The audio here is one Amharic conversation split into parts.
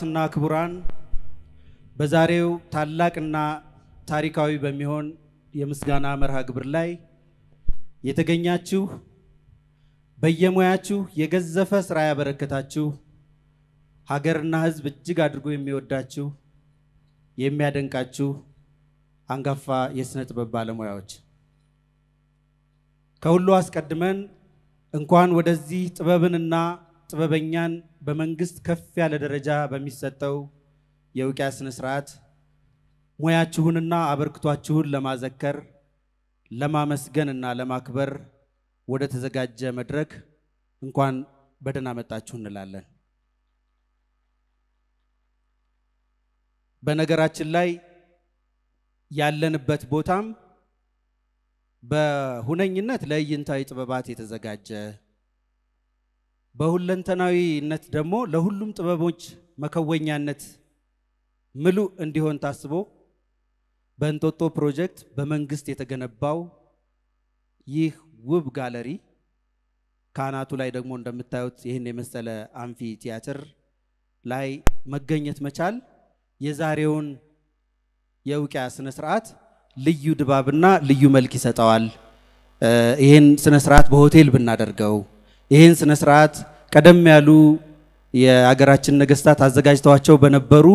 ክቡራትና ክቡራን በዛሬው ታላቅና ታሪካዊ በሚሆን የምስጋና መርሃ ግብር ላይ የተገኛችሁ በየሙያችሁ የገዘፈ ስራ ያበረከታችሁ ሀገርና ህዝብ እጅግ አድርጎ የሚወዳችሁ የሚያደንቃችሁ አንጋፋ የስነ ጥበብ ባለሙያዎች ከሁሉ አስቀድመን እንኳን ወደዚህ ጥበብንና ጥበበኛን በመንግስት ከፍ ያለ ደረጃ በሚሰጠው የውቂያ ስነ ስርዓት ሙያችሁንና አበርክቷችሁን ለማዘከር ለማመስገንና ለማክበር ወደ ተዘጋጀ መድረክ እንኳን በደህና መጣችሁ እንላለን። በነገራችን ላይ ያለንበት ቦታም በሁነኝነት ለእይንታዊ ጥበባት የተዘጋጀ በሁለንተናዊነት ደግሞ ለሁሉም ጥበቦች መከወኛነት ምሉ እንዲሆን ታስቦ በእንጦጦ ፕሮጀክት በመንግስት የተገነባው ይህ ውብ ጋለሪ ካናቱ ላይ ደግሞ እንደምታዩት ይሄን የመሰለ አምፊ ቲያትር ላይ መገኘት መቻል የዛሬውን የውቂያ ስነ ስርዓት ልዩ ድባብና ልዩ መልክ ይሰጣዋል። ይሄን ስነ ስርዓት በሆቴል ብናደርገው ይሄን ስነ ስርዓት ቀደም ያሉ የአገራችን ነገስታት አዘጋጅተዋቸው በነበሩ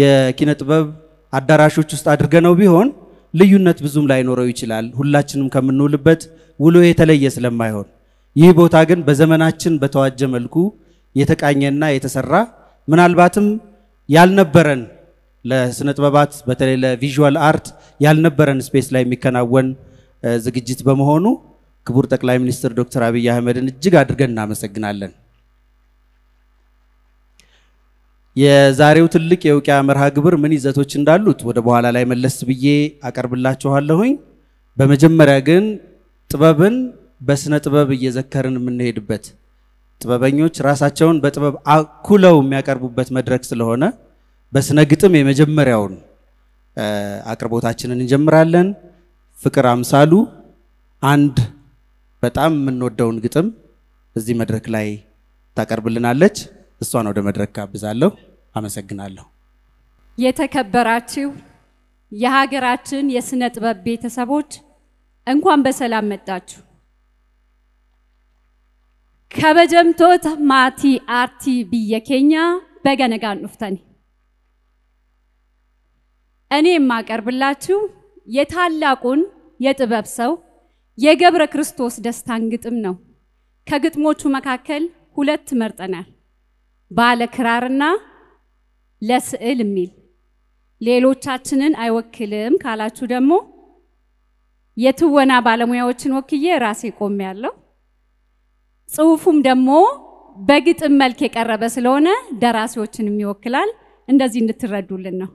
የኪነ ጥበብ አዳራሾች ውስጥ አድርገነው ቢሆን ልዩነት ብዙም ላይ ኖረው ይችላል ሁላችንም ከምንውልበት ውሎ የተለየ ስለማይሆን ይህ ቦታ ግን በዘመናችን በተዋጀ መልኩ የተቃኘና የተሰራ ምናልባትም ያልነበረን ለስነ ጥበባት በተለይ ለቪዥዋል አርት ያልነበረን ስፔስ ላይ የሚከናወን ዝግጅት በመሆኑ ክቡር ጠቅላይ ሚኒስትር ዶክተር አብይ አህመድን እጅግ አድርገን እናመሰግናለን። የዛሬው ትልቅ የውቂያ መርሃ ግብር ምን ይዘቶች እንዳሉት ወደ በኋላ ላይ መለስ ብዬ አቀርብላችኋለሁኝ። በመጀመሪያ ግን ጥበብን በስነ ጥበብ እየዘከርን የምንሄድበት ጥበበኞች ራሳቸውን በጥበብ አኩለው የሚያቀርቡበት መድረክ ስለሆነ በስነ ግጥም የመጀመሪያውን አቅርቦታችንን እንጀምራለን። ፍቅር አምሳሉ አንድ በጣም ምንወደውን ግጥም እዚህ መድረክ ላይ ታቀርብልናለች። እሷን ወደ መድረክ ጋብዛለሁ። አመሰግናለሁ። የተከበራችሁ የሀገራችን የስነ ጥበብ ቤተሰቦች እንኳን በሰላም መጣችሁ። ከበጀምቶት ማቲ አርቲ በየኬኛ በገነጋን ኡፍታኒ እኔ ማቀርብላችሁ የታላቁን የጥበብ ሰው የገብረ ክርስቶስ ደስታን ግጥም ነው። ከግጥሞቹ መካከል ሁለት መርጠናል ባለ ክራርና ለስዕል ሚል። ሌሎቻችንን አይወክልም ካላችሁ ደግሞ የትወና ባለሙያዎችን ወክዬ ራሴ ቆሜያለሁ። ጽሁፉም ደግሞ በግጥም መልክ የቀረበ ስለሆነ ደራሲዎችንም ይወክላል። እንደዚህ እንድትረዱልን ነው።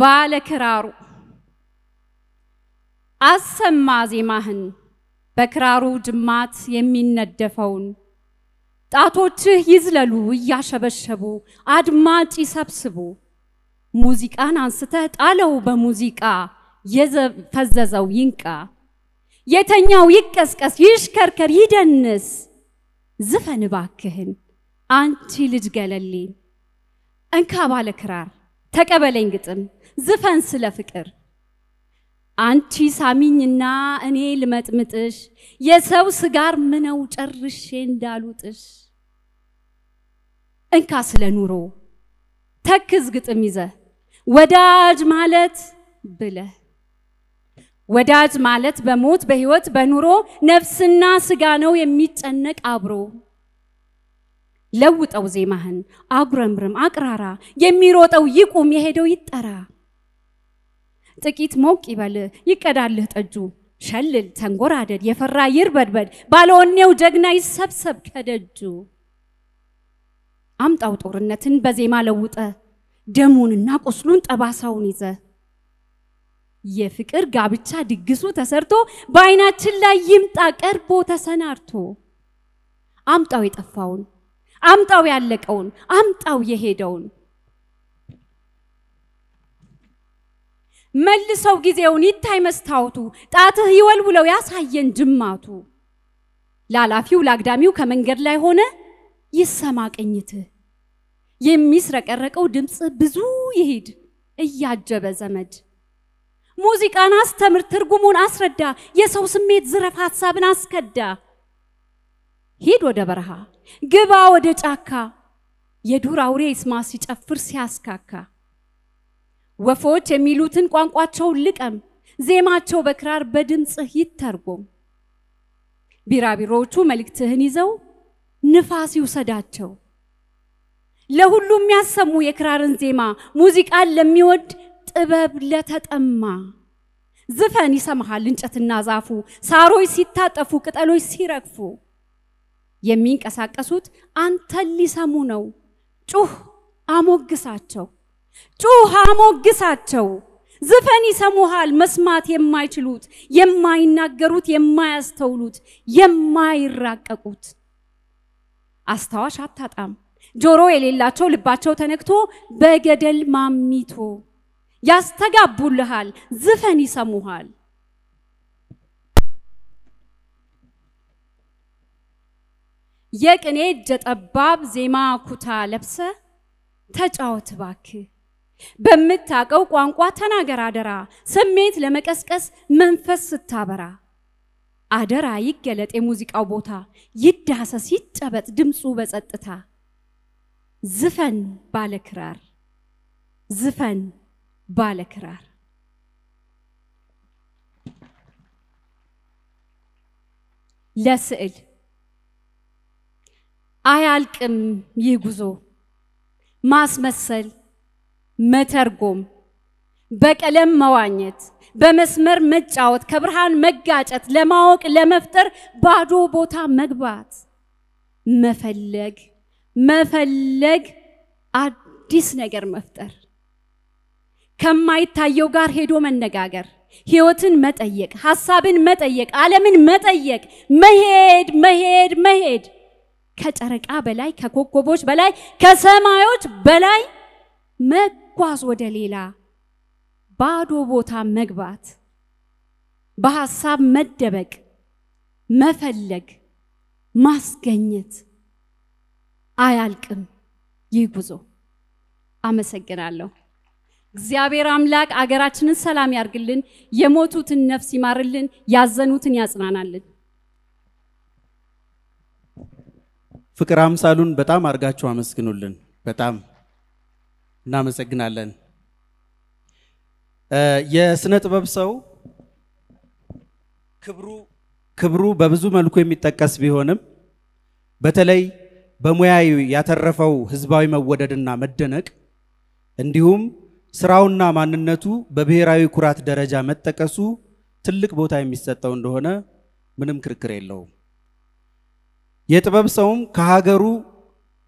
ባለ ክራሩ አሰማ ዜማህን በክራሩ ጅማት የሚነደፈውን ጣቶችህ ይዝለሉ እያሸበሸቡ አድማጭ ይሰብስቡ ሙዚቃን አንስተህ ጣለው በሙዚቃ የፈዘዘው ይንቃ የተኛው ይቀስቀስ ይሽከርከር ይደንስ ዝፈን ባክህን አንቺ ልጅ ገለሌ እንካ ባለ ክራር ተቀበለኝ ግጥም ዝፈን ስለ ፍቅር አንቺ ሳሚኝና እኔ ልመጥምጥሽ የሰው ስጋር ምነው ጨርሼ እንዳሉጥሽ እንካ ስለ ኑሮ ተክዝ ግጥም ይዘ ወዳጅ ማለት ብለ ወዳጅ ማለት በሞት በህይወት በኑሮ ነፍስና ስጋ ነው የሚጨነቅ አብሮ ለውጠው ዜማህን አጉረምርም አቅራራ የሚሮጠው ይቁም የሄደው ይጠራ ጥቂት ሞቅ ይበል ይቀዳልህ ጠጁ ሸልል ተንጎራደድ የፈራ ይርበድበድ ባለወኔው ጀግና ይሰብሰብ ከደጁ አምጣው ጦርነትን በዜማ ለውጠ ደሙንና ቁስሉን ጠባሳውን ይዘ የፍቅር ጋብቻ ድግሱ ተሰርቶ በአይናችን ላይ ይምጣ ቀርቦ ተሰናርቶ አምጣው የጠፋውን አምጣው ያለቀውን አምጣው የሄደውን መልሰው ጊዜውን ይታይ መስታወቱ ጣትህ ይወልውለው ያሳየን ጅማቱ ላላፊው ላግዳሚው ከመንገድ ላይ ሆነ ይሰማቀኝት የሚስረቀረቀው ድምጽ ብዙ ይሄድ እያጀበ ዘመድ ሙዚቃን አስተምር ትርጉሙን አስረዳ የሰው ስሜት ዝረፍ ሐሳብን አስከዳ ሄድ ወደ በረሃ ግባ ወደ ጫካ የዱር አውሬ ይስማ ሲጨፍር ሲያስካካ ወፎች የሚሉትን ቋንቋቸው ልቀም ዜማቸው በክራር በድምጽህ ይተርጎም ቢራቢሮቹ መልክትህን ይዘው ንፋስ ይውሰዳቸው ለሁሉም ያሰሙ የክራርን ዜማ ሙዚቃን ለሚወድ ጥበብ ለተጠማ ዝፈን ይሰማሃል እንጨትና ዛፉ ሳሮች ሲታጠፉ ቅጠሎች ሲረግፉ የሚንቀሳቀሱት አንተ ሊሰሙ ነው ጩህ አሞግሳቸው ዝፈን ይሰሙሃል መስማት የማይችሉት የማይናገሩት የማያስተውሉት የማይራቀቁት አስተዋሽ አጣጣም ጆሮ የሌላቸው ልባቸው ተነክቶ በገደል ማሚቶ ያስተጋቡልሃል ዝፈን ይሰሙሃል የቅኔ ጀጠባብ ዜማ ኩታ ለብሰ ተጫውት ባክ በመታቀው ቋንቋ ተናገር አደራ ስሜት ለመቀስቀስ መንፈስ ተታበራ አደራ ይገለጥ የሙዚቃው ቦታ ይዳሰስ ይጨበጥ ድምጹ በጸጥታ ዝፈን ባለክራር ለስዕል አያልቅም ይጉዞ ማስመሰል መተርጎም በቀለም መዋኘት በመስመር መጫወት ከብርሃን መጋጨት ለማወቅ ለመፍጠር ባዶ ቦታ መግባት መፈለግ አዲስ ነገር መፍጠር ከማይታየው ጋር ሄዶ መነጋገር ህይወትን መጠየቅ ሐሳብን መጠየቅ ዓለምን መጠየቅ መሄድ ከጨረቃ በላይ ከኮከቦች በላይ ከሰማዮች በላይ መጓዝ ወደ ሌላ ባዶ ቦታ መግባት በሐሳብ መደበቅ መፈለግ ማስገኘት አያልቅም ይጉዞ አመሰግናለሁ እግዚአብሔር አምላክ አገራችንን ሰላም ያርግልን የሞቱትን ነፍስ ይማርልን ያዘኑትን ያጽናናልን ፍቅር አምሳሉን በጣም አርጋቸው አመስግኑልን በጣም እናመሰግናለን የስነ ጥበብ ሰው ክብሩ በብዙ መልኩ የሚጠቀስ ቢሆንም በተለይ በሙያይ ያተረፈው ህዝባዊ መወደድና መደነቅ እንዲሁም ስራውና ማንነቱ በብሔራዊ ኩራት ደረጃ መጠቀሱ ትልቅ ቦታ የሚሰጠው እንደሆነ ምንም ክርክር የለውም የጥበብ ሰውም ከሀገሩ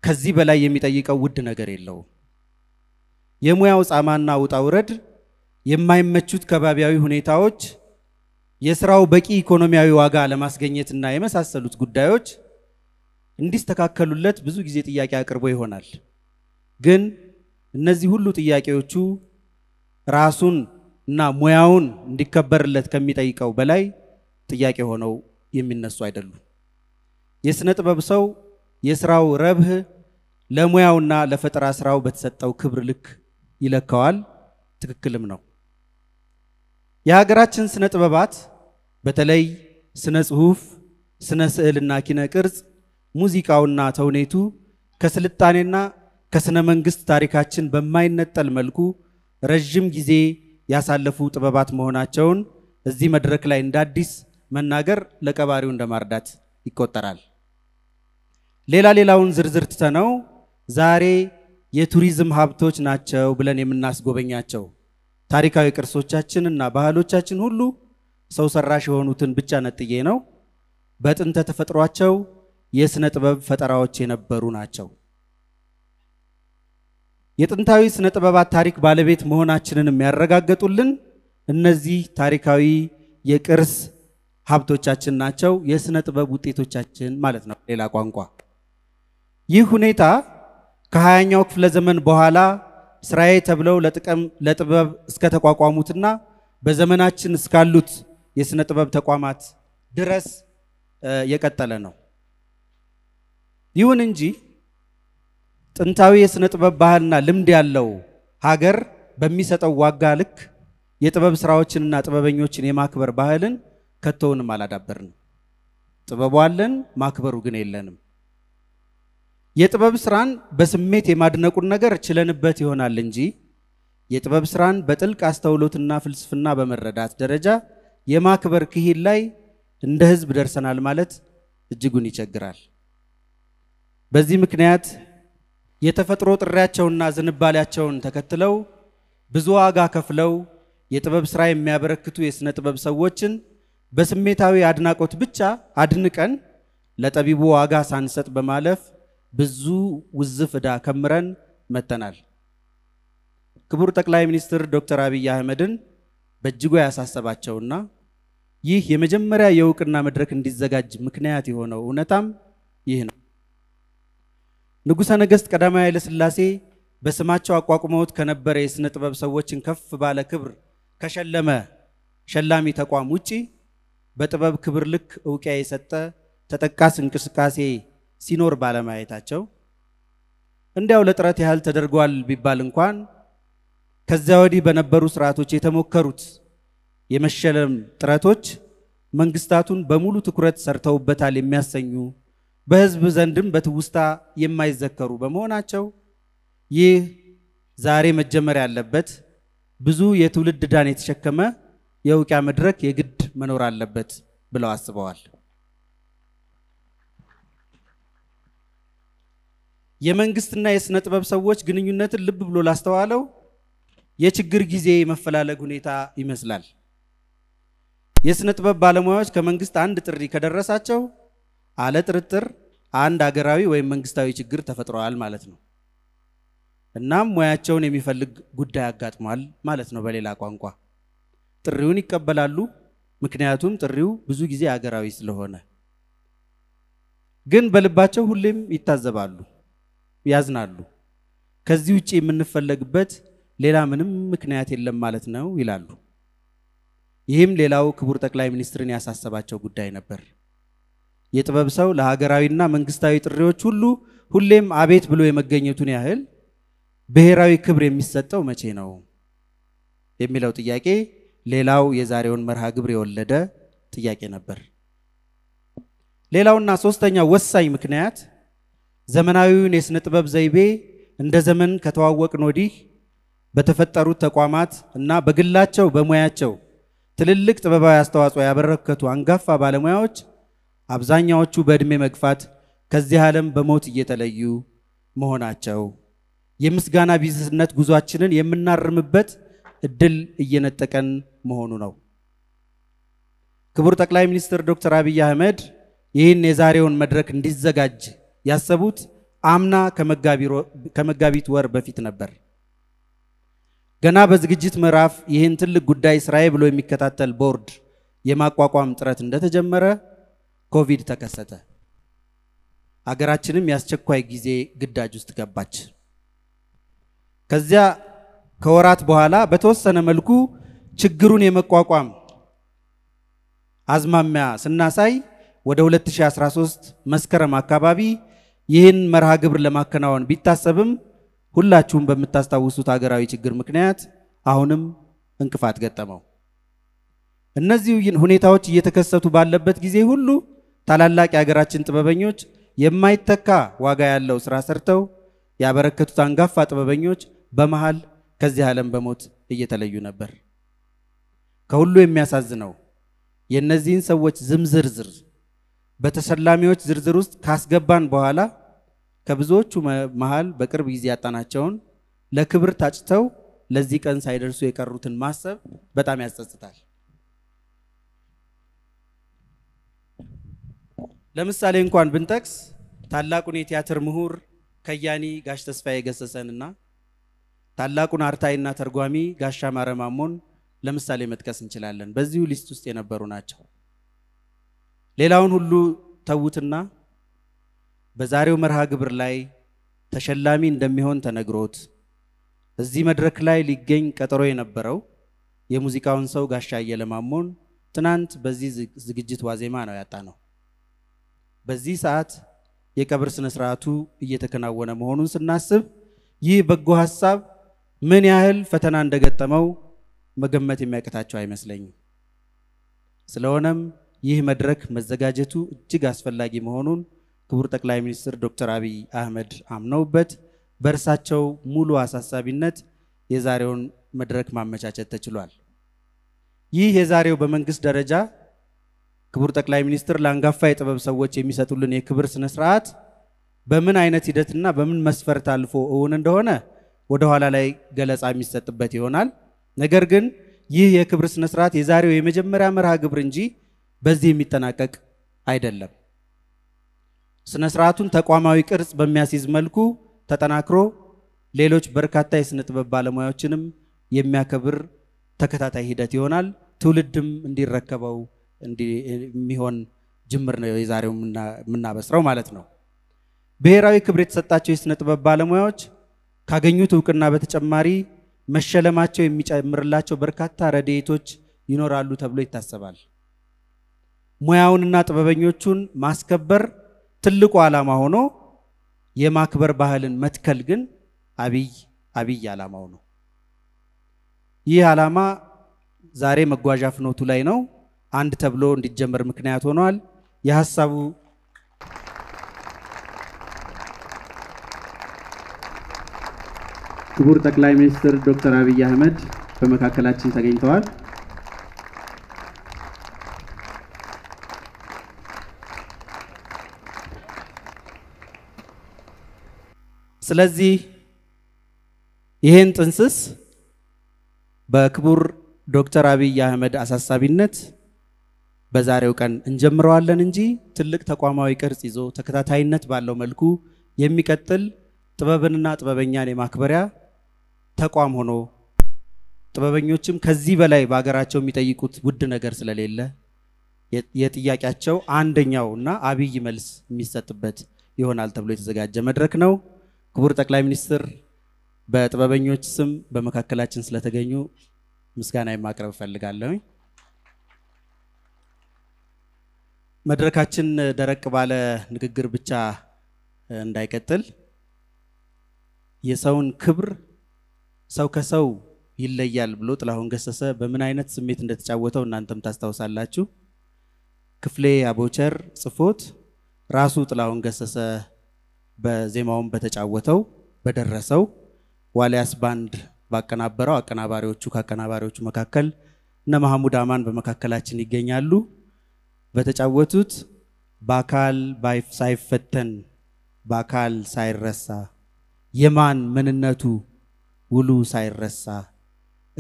ከዚህ በላይ የሚጠይቀው ውድ ነገር የለውም የሙያው ጻማና ወጣውረድ የማይመቹት ከባቢያዊ ሁኔታዎች የሥራው በቂ ኢኮኖሚያዊ ዋጋ ለማስገኘትና የመሳሰሉት ጉዳዮች እንዲስተካከሉለት ብዙ ጊዜ ጥያቄ አቅርቦ ይሆናል ግን እነዚህ ሁሉ ጥያቄዎቹ ራሱንና ሙያውን እንዲከበርለት ከሚጠይቀው በላይ ጥያቄ ሆነው የሚነሱ አይደሉም የስነ ጥበብ ሰው የሥራው ረብህ ለሙያውና ለፈጠራ ስራው በተሰጠው ክብር ልክ ይለካዋል ትክክልም ነው የሀገራችን ስነ ጥበባት በተለይ ስነ ጽሁፍ ስነ ስዕልና ኪነ ቅርጽ ሙዚቃውና ተውኔቱ ከስልጣኔና ከስነ መንግስት ታሪካችን በማይነጠል መልኩ ረጅም ጊዜ ያሳለፉ ጥበባት መሆናቸውን እዚህ መድረክ ላይ እንዳዲስ መናገር ለቀባሪው እንደማርዳት ይቆጠራል ሌላውን ዝርዝር ተተነው ዛሬ የቱሪዝም ሀብቶች ናቸው ብለን የምናስጎበኛቸው ታሪካዊ ቅርሶቻችንና ባህሎቻችን ሁሉ ሰው ሰራሽ የሆኑትን ብቻ ነጥዬ ነው በጥንተ ተፈጥሯቸው የስነ ጥበብ ፈጠራዎች የነበሩ ናቸው የጥንታዊ ስነ ጥበባት ታሪክ ባለቤት መሆናችንን የሚያረጋግጡልን እነዚህ ታሪካዊ የቅርስ ሀብቶቻችን ናቸው የስነ ጥበብ ውጤቶቻችን ማለት ነው ሌላ ቋንቋ ይህ ሁኔታ ከ20ኛው ክፍለ ዘመን በኋላ ስራዬ ተብለው ለጥበብ እስከ ተቋቋሙትና በዘመናችን እስካሉት የስነ ጥበብ ተቋማት ድረስ የቀጠለ ነው ይሁን እንጂ ጥንታዊ የስነ ጥበብ ባህልና ልምድ ያለው ሀገር በሚሰጠው ዋጋ ልክ የጥበብ ስራዎችንና ጥበበኞችን የማክበር ባህልን ከተውንም አላዳበርንም ጥበቡ አለን ማክበሩ ግን የለንም የጥበብ ስራን በስሜት የማድነቁን ነገር ችለንበት ይሆናል እንጂ የጥበብ ስራን በጥልቅ አስተውሎትና ፍልስፍና በመረዳት ደረጃ የማክበር ክሂል ላይ እንደ ህዝብ ደርሰናል ማለት እጅጉን ይቸግራል በዚህ ምክንያት የተፈጥሮ ጥሪያቸውና ዝንባሌያቸውን ተከትለው ብዙ ዋጋ ከፍለው የጥበብ ስራ የሚያበረክቱ የስነ ጥበብ ሰዎችን በስሜታዊ አድናቆት ብቻ አድንቀን ለጠቢቡ ዋጋ ሳንሰጥ በማለፍ ብዙ ውዝፍዳ ከምረን መተናል ክቡር ጠቅላይ ሚኒስትር ዶክተር አብይ አህመድን በእጅጉ ያሳሰባቸውና ይህ የመጀመሪያ የውቅና መድረክ እንዲዘጋጅ ምክንያት የሆነው እነታም ይህ ነው ንጉሰ ነገስት ቀዳማዊ ኃይለ ሥላሴ በስማቸው አቋቁመውት ከነበረ የስነ ጥበብ ሰዎችን ከፍ ባለ ክብር ከሸለመ ሸላሚ ተቋም ውጪ በጥበብ ክብር ልክ ዕውቂያ የሰጠ ተጠቃሽ እንቅስቃሴ ሲኖር ባለማየታቸው እንዲያው ለጥረት ያህል ተደርጓል ቢባል እንኳን ከዛው ወዲህ በነበሩ ስርዓቶች የተሞከሩት የመሸለም ጥረቶች መንግስታቱን በሙሉ ትኩረት ሰርተውበታል የሚያሰኙ በህዝብ ዘንድም በትውስታ የማይዘከሩ በመሆናቸው ይህ ዛሬ መጀመር ያለበት ብዙ የትውልድ ዳን የተሸከመ የውቂያ መድረክ የግድ መኖር አለበት ብለው አስበዋል የመንግስትና የስነ ጥበብ ሰዎች ግንኙነትን ልብ ብሎ ላስተዋለው የችግር ጊዜ መፈላለግ ሁኔታ ይመስላል የስነ ጥበብ ባለሙያዎች ከመንግስት አንድ ጥሪ ከደረሳቸው አለ ጥርጥር አንድ አገራዊ ወይ መንግስታዊ ችግር ተፈጥሯል ማለት ነው እናም ሙያቸውን የሚፈልግ ጉዳይ አጋጥሟል ማለት ነው በሌላ ቋንቋ ጥሪውን ይቀበላሉ ምክንያቱም ጥሪው ብዙ ጊዜ አገራዊ ስለሆነ ግን በልባቸው ሁሌም ይታዘባሉ ያዝናሉ ከዚህ ውጪ የምንፈልግበት ሌላ ምንም ምክንያት የለም ማለት ነው ይላሉ ይሄም ሌላው ክቡር ጠቅላይ ሚኒስትርን ያሳሰባቸው ጉዳይ ነበር የጥበብ ሰው ለሀገራዊና መንግስታዊ ጥሪዎች ሁሉ ሁሌም አቤት ብሎ የመገኘቱን ያህል ብሔራዊ ክብር የሚሰጠው መቼ ነው የሚለው ጥያቄ ሌላው የዛሬውን መርሃ ግብር የወለደ ጥያቄ ነበር ሌላውና ሶስተኛው ወሳኝ ምክንያት ዘመናዊውን የስነ ጥበብ ዘይቤ እንደ ዘመን ከተዋወቅን ወዲህ በተፈጠሩት ተቋማት እና በግላቸው በሙያቸው ትልልቅ ጥበባዊ አስተዋጽኦ ያበረከቱ አንጋፋ ባለሙያዎች አብዛኛዎቹ በእድሜ መግፋት ከዚህ ዓለም በሞት እየተለዩ መሆናቸው የምስጋና ቢዝነስነት ጉዟችንን የምናርምበት እድል እየነጠቀን መሆኑ ነው ክቡር ጠቅላይ ሚኒስትር ዶክተር አብይ አህመድ ይህን የዛሬውን መድረክ እንዲዘጋጅ ያሰቡት አምና ከመጋቢት ወር በፊት ነበር ገና በዝግጅት ምዕራፍ ይህን ትልቅ ጉዳይ ስራዬ ብሎ የሚከታተል ቦርድ የማቋቋም ጥረት እንደተጀመረ ኮቪድ ተከሰተ አገራችንም ያስቸኳይ ጊዜ ግዳጅ ውስጥ ገባች ከዚያ ከወራት በኋላ በተወሰነ መልኩ ችግሩን የመቋቋም አዝማሚያ ስናሳይ ወደ 2013 መስከረም አካባቢ ይህን መርሃ ግብር ለማከናወን ቢታሰብም ሁላችሁም በመታስተዋውሱት ሀገራዊ ችግር ምክንያት አሁንም እንቅፋት ገጠመው እነዚህ ሁኔታዎች እየተከሰቱ ባለበት ጊዜ ሁሉ ታላላቅ የሀገራችን ጥበበኞች የማይተካ ዋጋ ያለው ስራ ሰርተው ያበረከቱት አንጋፋ ጥበበኞች በመሃል ከዚህ ዓለም በሞት እየተለዩ ነበር ከሁሉ የሚያሳዝነው የነዚህን ሰዎች ዝምዝርዝር በተሰላሚዎች ዝርዝር ውስጥ ካስገባን በኋላ ከብዙዎቹ መሃል በቅርብ ጊዜ ያጣናቸውን ለክብር ታጭተው ለዚህ ቀን ሳይደርሱ የቀሩትን ማሰብ በጣም ያስጸጽታል ለምሳሌ እንኳን ብንጠቅስ ታላቁን የቲያትር ምሁር ከያኒ ጋሽ ተስፋዬ ገሰሰንና ታላቁን አርታይና ተርጓሚ ጋሽ አማረ ማሞን ለምሳሌ መጥቀስ እንችላለን በዚሁ ሊስት ውስጥ የነበሩ ናቸው ሌላውን ሁሉ ተውትና በዛሬው መርሃ ግብር ላይ ተሸላሚ እንደሚሆን ተነግሮት እዚህ መድረክ ላይ ሊገኝ ቀጠሮ የነበረው የሙዚቃውን ሰው ጋሻ አየለ ማሞን ትናንት በዚህ ዝግጅት ዋዜማ ነው ያጣነው በዚህ ሰዓት የቀብር ስነ ስርዓቱ እየተከናወነ መሆኑን ስናስብ ይህ በጎ ሐሳብ ምን ያህል ፈተና እንደገጠመው መገመት የሚያቀታቸው አይመስለኝም ስለሆነም ይህ መድረክ መዘጋጀቱ እጅግ አስፈላጊ መሆኑን ክቡር ጠቅላይ ሚኒስትር ዶክተር አብይ አህመድ አምነውበት በርሳቸው ሙሉ አሳሳቢነት የዛሬውን መድረክ ማመቻቸት ተችሏል ይህ የዛሬው በመንግስት ደረጃ ክቡር ጠቅላይ ሚኒስትር ላንጋፋ የጥበብ ሰዎች የሚሰጡልን የክብር ስነ ስርዓት በምን አይነት ሂደትና በምን መስፈርት አልፎ እውን እንደሆነ ወደ ኋላ ላይ ገለጻ የሚሰጥበት ይሆናል ነገር ግን ይህ የክብር ስነ ስርዓት የዛሬው የመጀመሪያ መርሃ ግብር እንጂ በዚህ የሚተናቀቅ አይደለም ስነ ስርዓቱን ተቋማዊ ቅርጽ በሚያስይዝ መልኩ ተጠናክሮ ሌሎች በርካታ የስነ ጥበብ ባለሙያዎችንም የሚያከብር ተከታታይ ሂደት ይሆናል ትውልድም እንዲረከበው እንዲሚሆን ጅምር ነው የዛሬው ምናበስራው ማለት ነው ብሔራዊ ክብር የተሰጣቸው የስነ ጥበብ ባለሙያዎች ካገኙት ዕውቅና በተጨማሪ መሸለማቸው የሚጨምርላቸው በርካታ ረድኤቶች ይኖራሉ ተብሎ ይታሰባል ሙያውንና ጥበበኞቹን ማስከበር ትልቁ ዓላማ ሆኖ የማክበር ባህልን መትከል ግን አብይ ዓላማው ነው ይህ ዓላማ ዛሬ መጓዣ ፍኖቱ ላይ ነው አንድ ተብሎ እንዲጀመር ምክንያት ሆኗል የሐሳቡ ክቡር ጠቅላይ ሚኒስትር ዶክተር አብይ አህመድ በመካከላችን ተገኝተዋል ስለዚህ ይሄን ጥንስስ በክቡር ዶክተር አብይ አህመድ አሳሳቢነት በዛሬው ቀን እንጀምረዋለን እንጂ ትልቅ ተቋማዊ ቅርጽ ይዞ ተከታታይነት ባለው መልኩ የሚከተል ጥበብንና ጥበበኛን የማክበሪያ ተቋም ሆኖ ጥበበኞችም ከዚህ በላይ በአገራቸው የሚጠይቁት ውድ ነገር ስለሌለ የጥያቄያቸው አንደኛውና አብይ መልስ የሚሰጥበት ይሆናል ተብሎ የተዘጋጀ መድረክ ነው ክቡር ጠቅላይ ሚኒስትር በጥበበኞች ስም በመካከላችን ስለተገኙ ምስጋና የማቅረብ ፈልጋለሁ መድረካችን ደረቅ ባለ ንግግር ብቻ እንዳይቀጥል የሰውን ክብር ሰው ከሰው ይለያል ብሎ ጥላሁን ገሰሰ በምን አይነት ስሜት እንደተጫወተው እናንተም ታስታውሳላችሁ ክፍሌ አቦቸር ጽፎት ራሱ ጥላሁን ገሰሰ በዜማውን በተጫወተው በደረሰው ዋሊያስ ባንድ ባቀናበረው ካቀናባሪዎቹ መካከል እና መሐሙድ አማን በመካከላችን ይገኛሉ በተጫወቱት በአካል ሳይፈተን በአካል ሳይረሳ የማን ምንነቱ ውሉ ሳይረሳ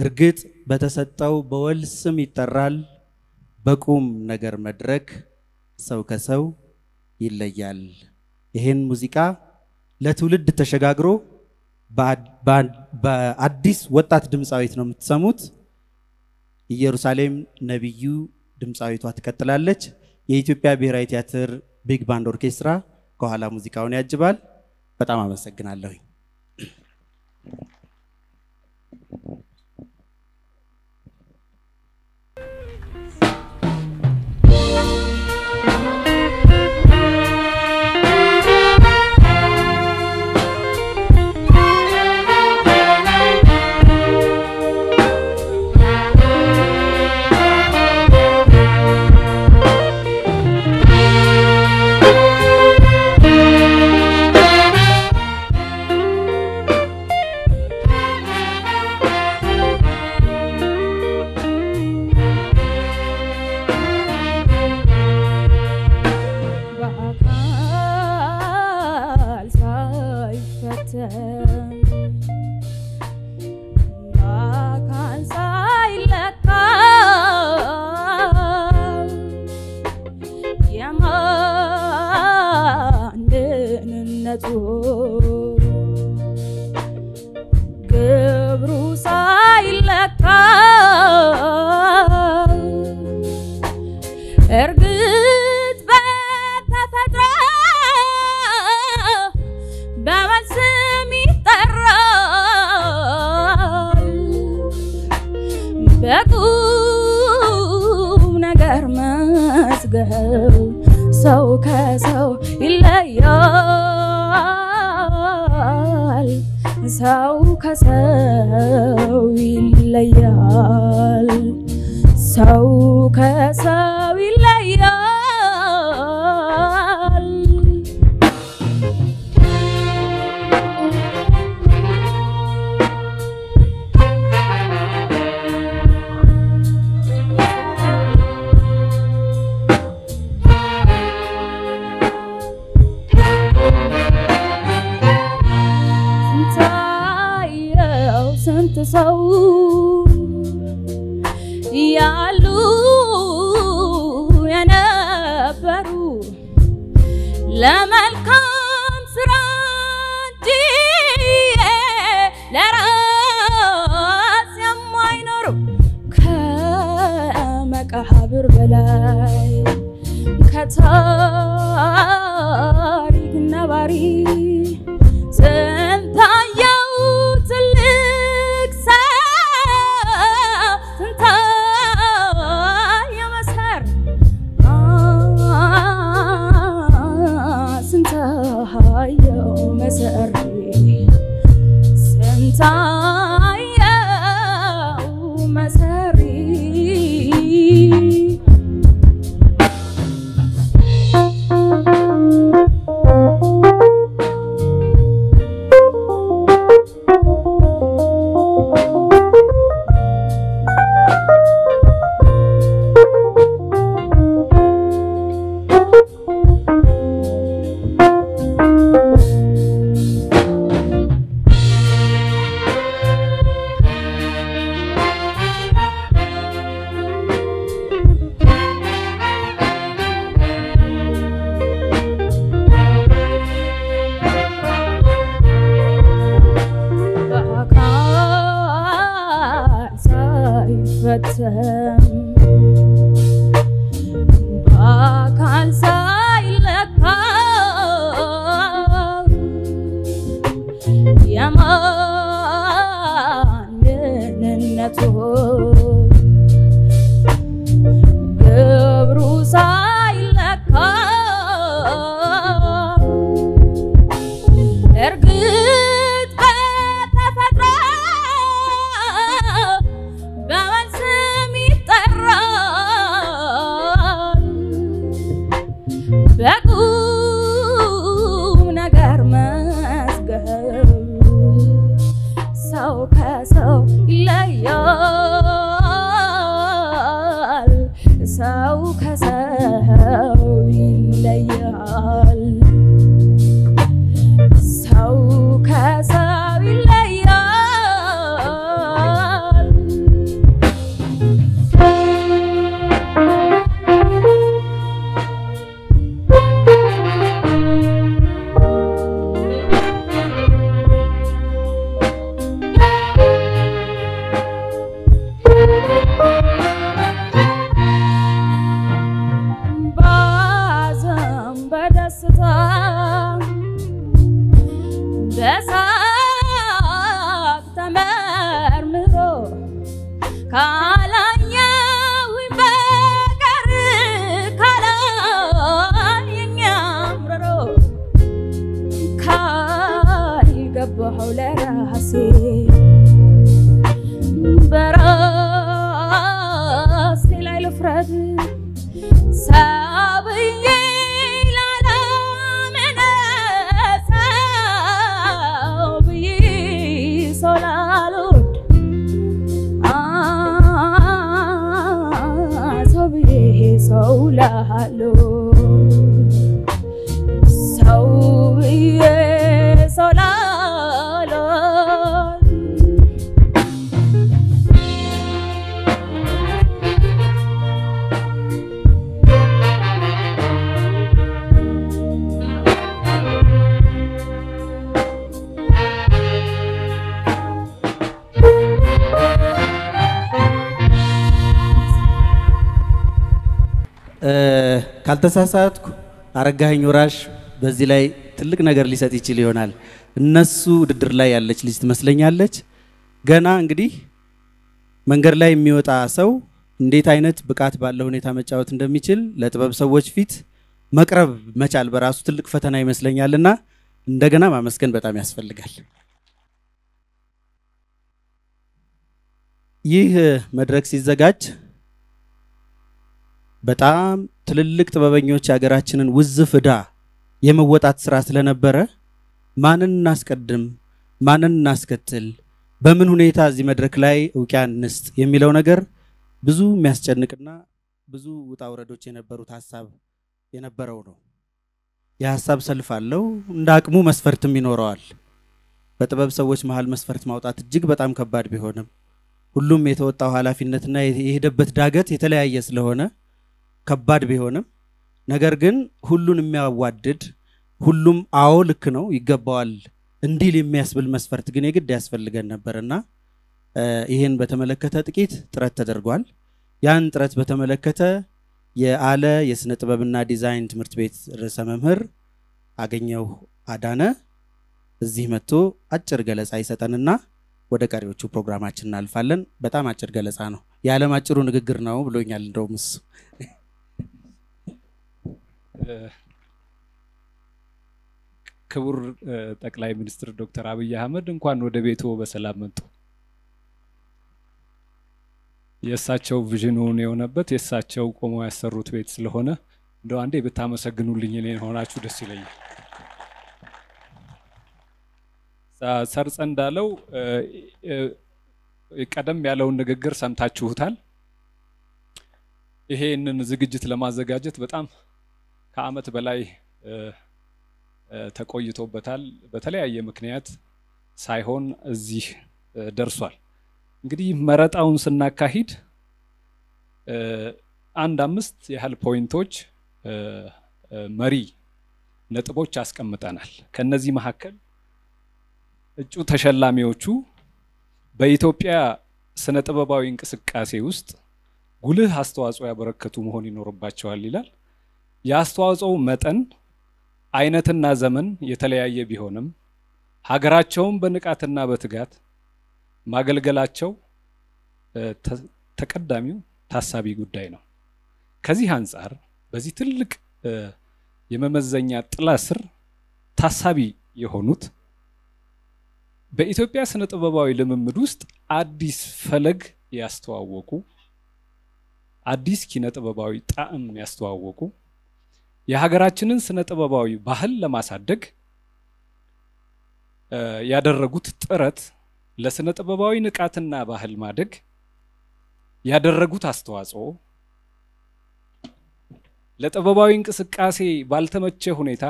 እርግጥ በተሰጠው በወል ስም ይጠራል በቁም ነገር መድረክ ሰው ከሰው ይለያል ይሄን ሙዚቃ ለትውልድ ተሸጋግሮ በአዲስ ወጣት ድምጻዊት ነው የምትሰሙት ኢየሩሳሌም ነብዩ ድምጻዊቷ ተከትላለች የኢትዮጵያ ብሔራዊ ቲያትር ቢግ ባንድ ኦርኬስትራ ከኋላ ሙዚቃውን ያጅባል በጣም አመሰግናለሁ ሰው ከሰው ይለያል ሰው ከሰው ይለያል ሰው ከሰው ይለያል ሰው ያሉ የነበሩ ለመልካም ስራ እንጂ ለራስ የማይኖሩ ከመቃብር በላይ ከታሪክ ነባሪ ካልተሳሳትኩ አረጋኝ ወራሽ በዚህ ላይ ትልቅ ነገር ሊሰጥ ይችላል ይሆናል እነሱ ድድር ላይ ያለች ልጅ ትመስለኛለች ገና እንግዲህ መንገር ላይ የሚወጣ ሰው እንዴት አይነት ብቃት ባለው ሁኔታ መጫወት እንደሚችል ለጥበብ ሰዎች ፊት መቅረብ መቻል በራሱ ትልቅ ፈተና ይመስለኛልና እንደገና ማመስገን በጣም ያስፈልጋል ይህ መድረክ ሲዘጋጅ በጣም ትልልቅ ጥበበኞች ሀገራችንን ውዝፍዳ የመወጣት ስራ ስለነበረ ማንን እናስቀድም ማንን እናስከትል በምን ሁኔታ እዚህ መድረክ ላይ ኡቅያንስ የሚለው ነገር ብዙ የሚያስጨንቅና ብዙ ውጣውረዶች የነበሩት ሐሳብ የነበረው ነው የሐሳብ ሰልፍ አለው እንዳቅሙ መስፈርትም ይኖራል በጥበብ ሰዎች መሃል መስፈርት ማውጣት እጅግ በጣም ከባድ ቢሆንም ሁሉም የተወጣው ኃላፊነትና የሄደበት ዳገት የተለያየ ስለሆነ ከባድ ቢሆንም ነገር ግን ሁሉን የሚያዋድድ ሁሉም አዎ ልክ ነው ይገባዋል እንዲል የሚያስብል መስፈርት ግን የግድ ያስፈልገን ነበርና ይሄን በተመለከተ ጥቂት ጥረት ተደርጓል ያን ጥረት በተመለከተ የአለ የስነ ጥበብና ዲዛይን ትምህርት ቤት ርዕሰ መምህር አገኘው አዳነ እዚህ መጥቶ አጭር ገለጻ ይሰጠንና ወደ ቀሪዎቹ ፕሮግራማችን እናልፋለን በጣም አጭር ገለጻ ነው ያለም አጭሩ ንግግር ነው ብሎኛል እንደውምስ ክቡር ጠቅላይ ሚኒስትር ዶክተር አብይ አህመድ እንኳን ወደ ቤቱ በሰላም መጡ የሳቸው ቪዥኑን የሆነበት የሳቸው ቆሞ ያሰሩት ቤት ስለሆነ እንደው አንዴ በታመሰግኑልኝ እኔን ሆናችሁ ደስ ይለኛል ሰርጸ እንዳለው ቀደም ያለው ንግግር ሰምታችሁታል ይሄንን ዝግጅት ለማዘጋጀት በጣም ከአመት በላይ ተቆይቶበታል በተለያየ ምክንያት ሳይሆን እዚህ ደርሷል እንግዲህ መረጣውን ስናካሂድ አንድ አምስት የሃል ፖይንቶች መሪ ነጥቦች አስቀምጠናል ከነዚህ መሐከል እጩ ተሸላሚዎቹ በኢትዮጵያ ስነ ጥበባዊ እንቅስቃሴ ውስጥ ጉልህ አስተዋጽኦ ያበረከቱ መሆን ይኖርባቸዋል ይላል ያስተዋጽኦ መጠን አይነትና ዘመን የተለያየ ቢሆንም ሀገራቸውን በንቃትና በትጋት ማገልገላቸው ተቀዳሚው ታሳቢ ጉዳይ ነው ከዚህ አንፃር በዚህ ትልቅ የመመዘኛ ጥላ ስር ታሳቢ የሆኑት በኢትዮጵያ ስነ ጥበባዊ ልምምድ ውስጥ አዲስ ፈለግ ያስተዋወቁ አዲስ ኪነ ጥበባዊ ጣዕም ያስተዋወቁ የሀገራችንን ስነ ጥበባዊ ባህል ለማሳደግ ያደረጉት ጥረት ለስነ ጥበባዊ ንቃትና ባህል ማደግ ያደረጉት አስተዋጽኦ ለጥበባዊ እንቅስቃሴ ባልተመቸ ሁኔታ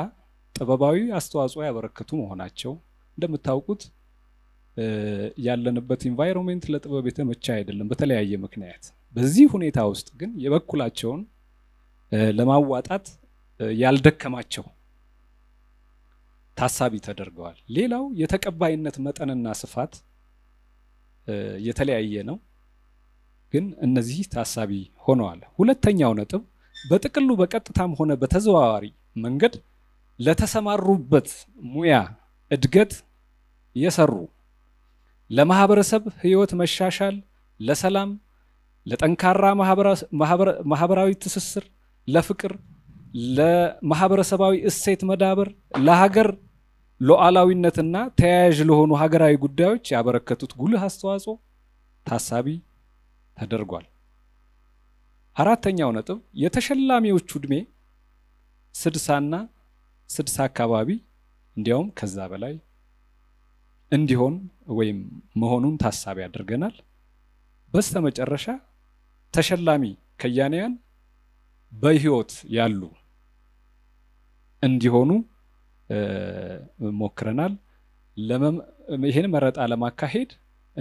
ጥበባዊ አስተዋጽኦ ያበረከቱ መሆናቸው እንደምታውቁት ያለንበት ኢንቫይሮንመንት ለጥበብ የተመቸ አይደለም በተለያየ ምክንያት በዚህ ሁኔታ ውስጥ ግን የበኩላቸውን ለማዋጣት ያልደከማቸው ታሳቢ ተደርገዋል ሌላው የተቀባይነት መጠንና ስፋት የተለያየ ነው ግን እነዚህ ታሳቢ ሆነዋል ሁለተኛው ነጥብ በጥቅሉ በቀጥታም ሆነ በተዘዋዋሪ መንገድ ለተሰማሩበት ሙያ እድገት የሰሩ ለማህበረሰብ ህይወት መሻሻል ለሰላም ለጠንካራ ማህበራዊ ትስስር ለፍቅር ለማህበረሰባዊ እሴት መዳበር ለሀገር ሎአላዊነትና ተያያዥ ለሆኑ ሀገራዊ ጉዳዮች ያበረከቱት ጉልህ አስተዋጽኦ ታሳቢ ተደርጓል አራተኛው ነጥብ የተሸላሚዎቹ ዕድሜ 60 እና 60 አካባቢ እንዲያውም ከዛ በላይ እንዲሆን ወይም መሆኑን ታሳቢ አድርገናል በስተመጨረሻ ተሸላሚ ከያንያን በህይወት ያሉ እንዲሆኑ ሞክረናል ይሄን መረጣ ለማካሄድ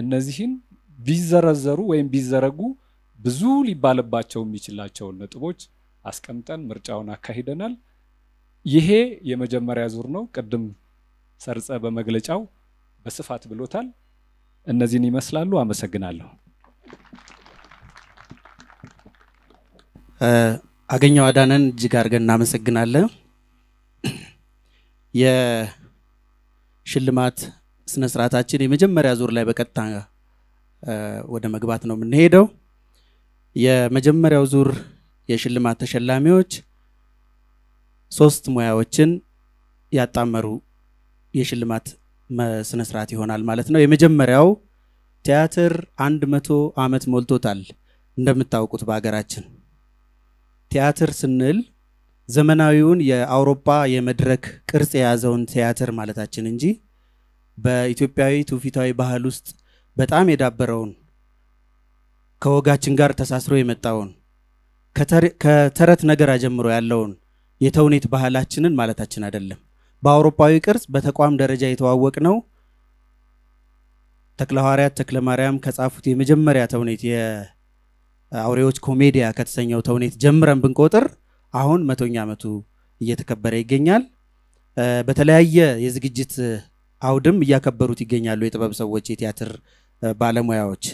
እነዚህን ቢዘረዘሩ ወይም ቢዘረጉ ብዙ ሊባልባቸው የሚችላቸው ነጥቦች አስቀምጠን ምርጫውን አካሂደናል ይሄ የመጀመሪያ ዙር ነው ቀድም ሰርጸ በመግለጫው በስፋት ብሎታል እነዚህን ይመስላሉ አመሰግናለሁ አገኘው አዳነን ጅጋር ገና መሰግናለሁ የሽልማት ስነ ስርዓታችን የመጀመሪያ ዙር ላይ በቀጥታ ወደ መግባት ነው የምንሄደው የመጀመሪያው ዙር የሽልማት ተሸላሚዎች ሶስት ሙያዎችን ያጣመሩ የሽልማት ስነ ስርዓት ይሆናል ማለት ነው። የመጀመሪያው ቲያትር 100 ዓመት ሞልቶታል። እንደምታውቁት በአገራችን ቲያትር ስንል ዘመናዊውን የአውሮፓ የመድረክ ቅርጽ ያዘውን ቲያትር ማለታችን እንጂ በኢትዮጵያዊ ትውፊታዊ ባህል ውስጥ በጣም የዳበረውን ከወጋችን ጋር ተሳስሮ የመጣውን ከተረት ነገር አጀምሮ ያለውን የተውኔት ባህላችንን ማለታችን አይደለም። በአውሮፓዊ ቅርጽ በተቋም ደረጃ የተዋወቀ ነው። ተክለሐዋርያት ተክለ ማርያም ከጻፉት የመጀመሪያ ተውኔት የአውሬዎች ኮሜዲያ ከተሰኘው ተውኔት ጀምረን ብንቆጥር አሁን 100ኛ ዓመቱ እየተከበረ ይገኛል። በተለያየ የዝግጅት አውድም ያከበሩት ይገኛሉ የጥበብ ሰዎች የቲያትር ባለሙያዎች።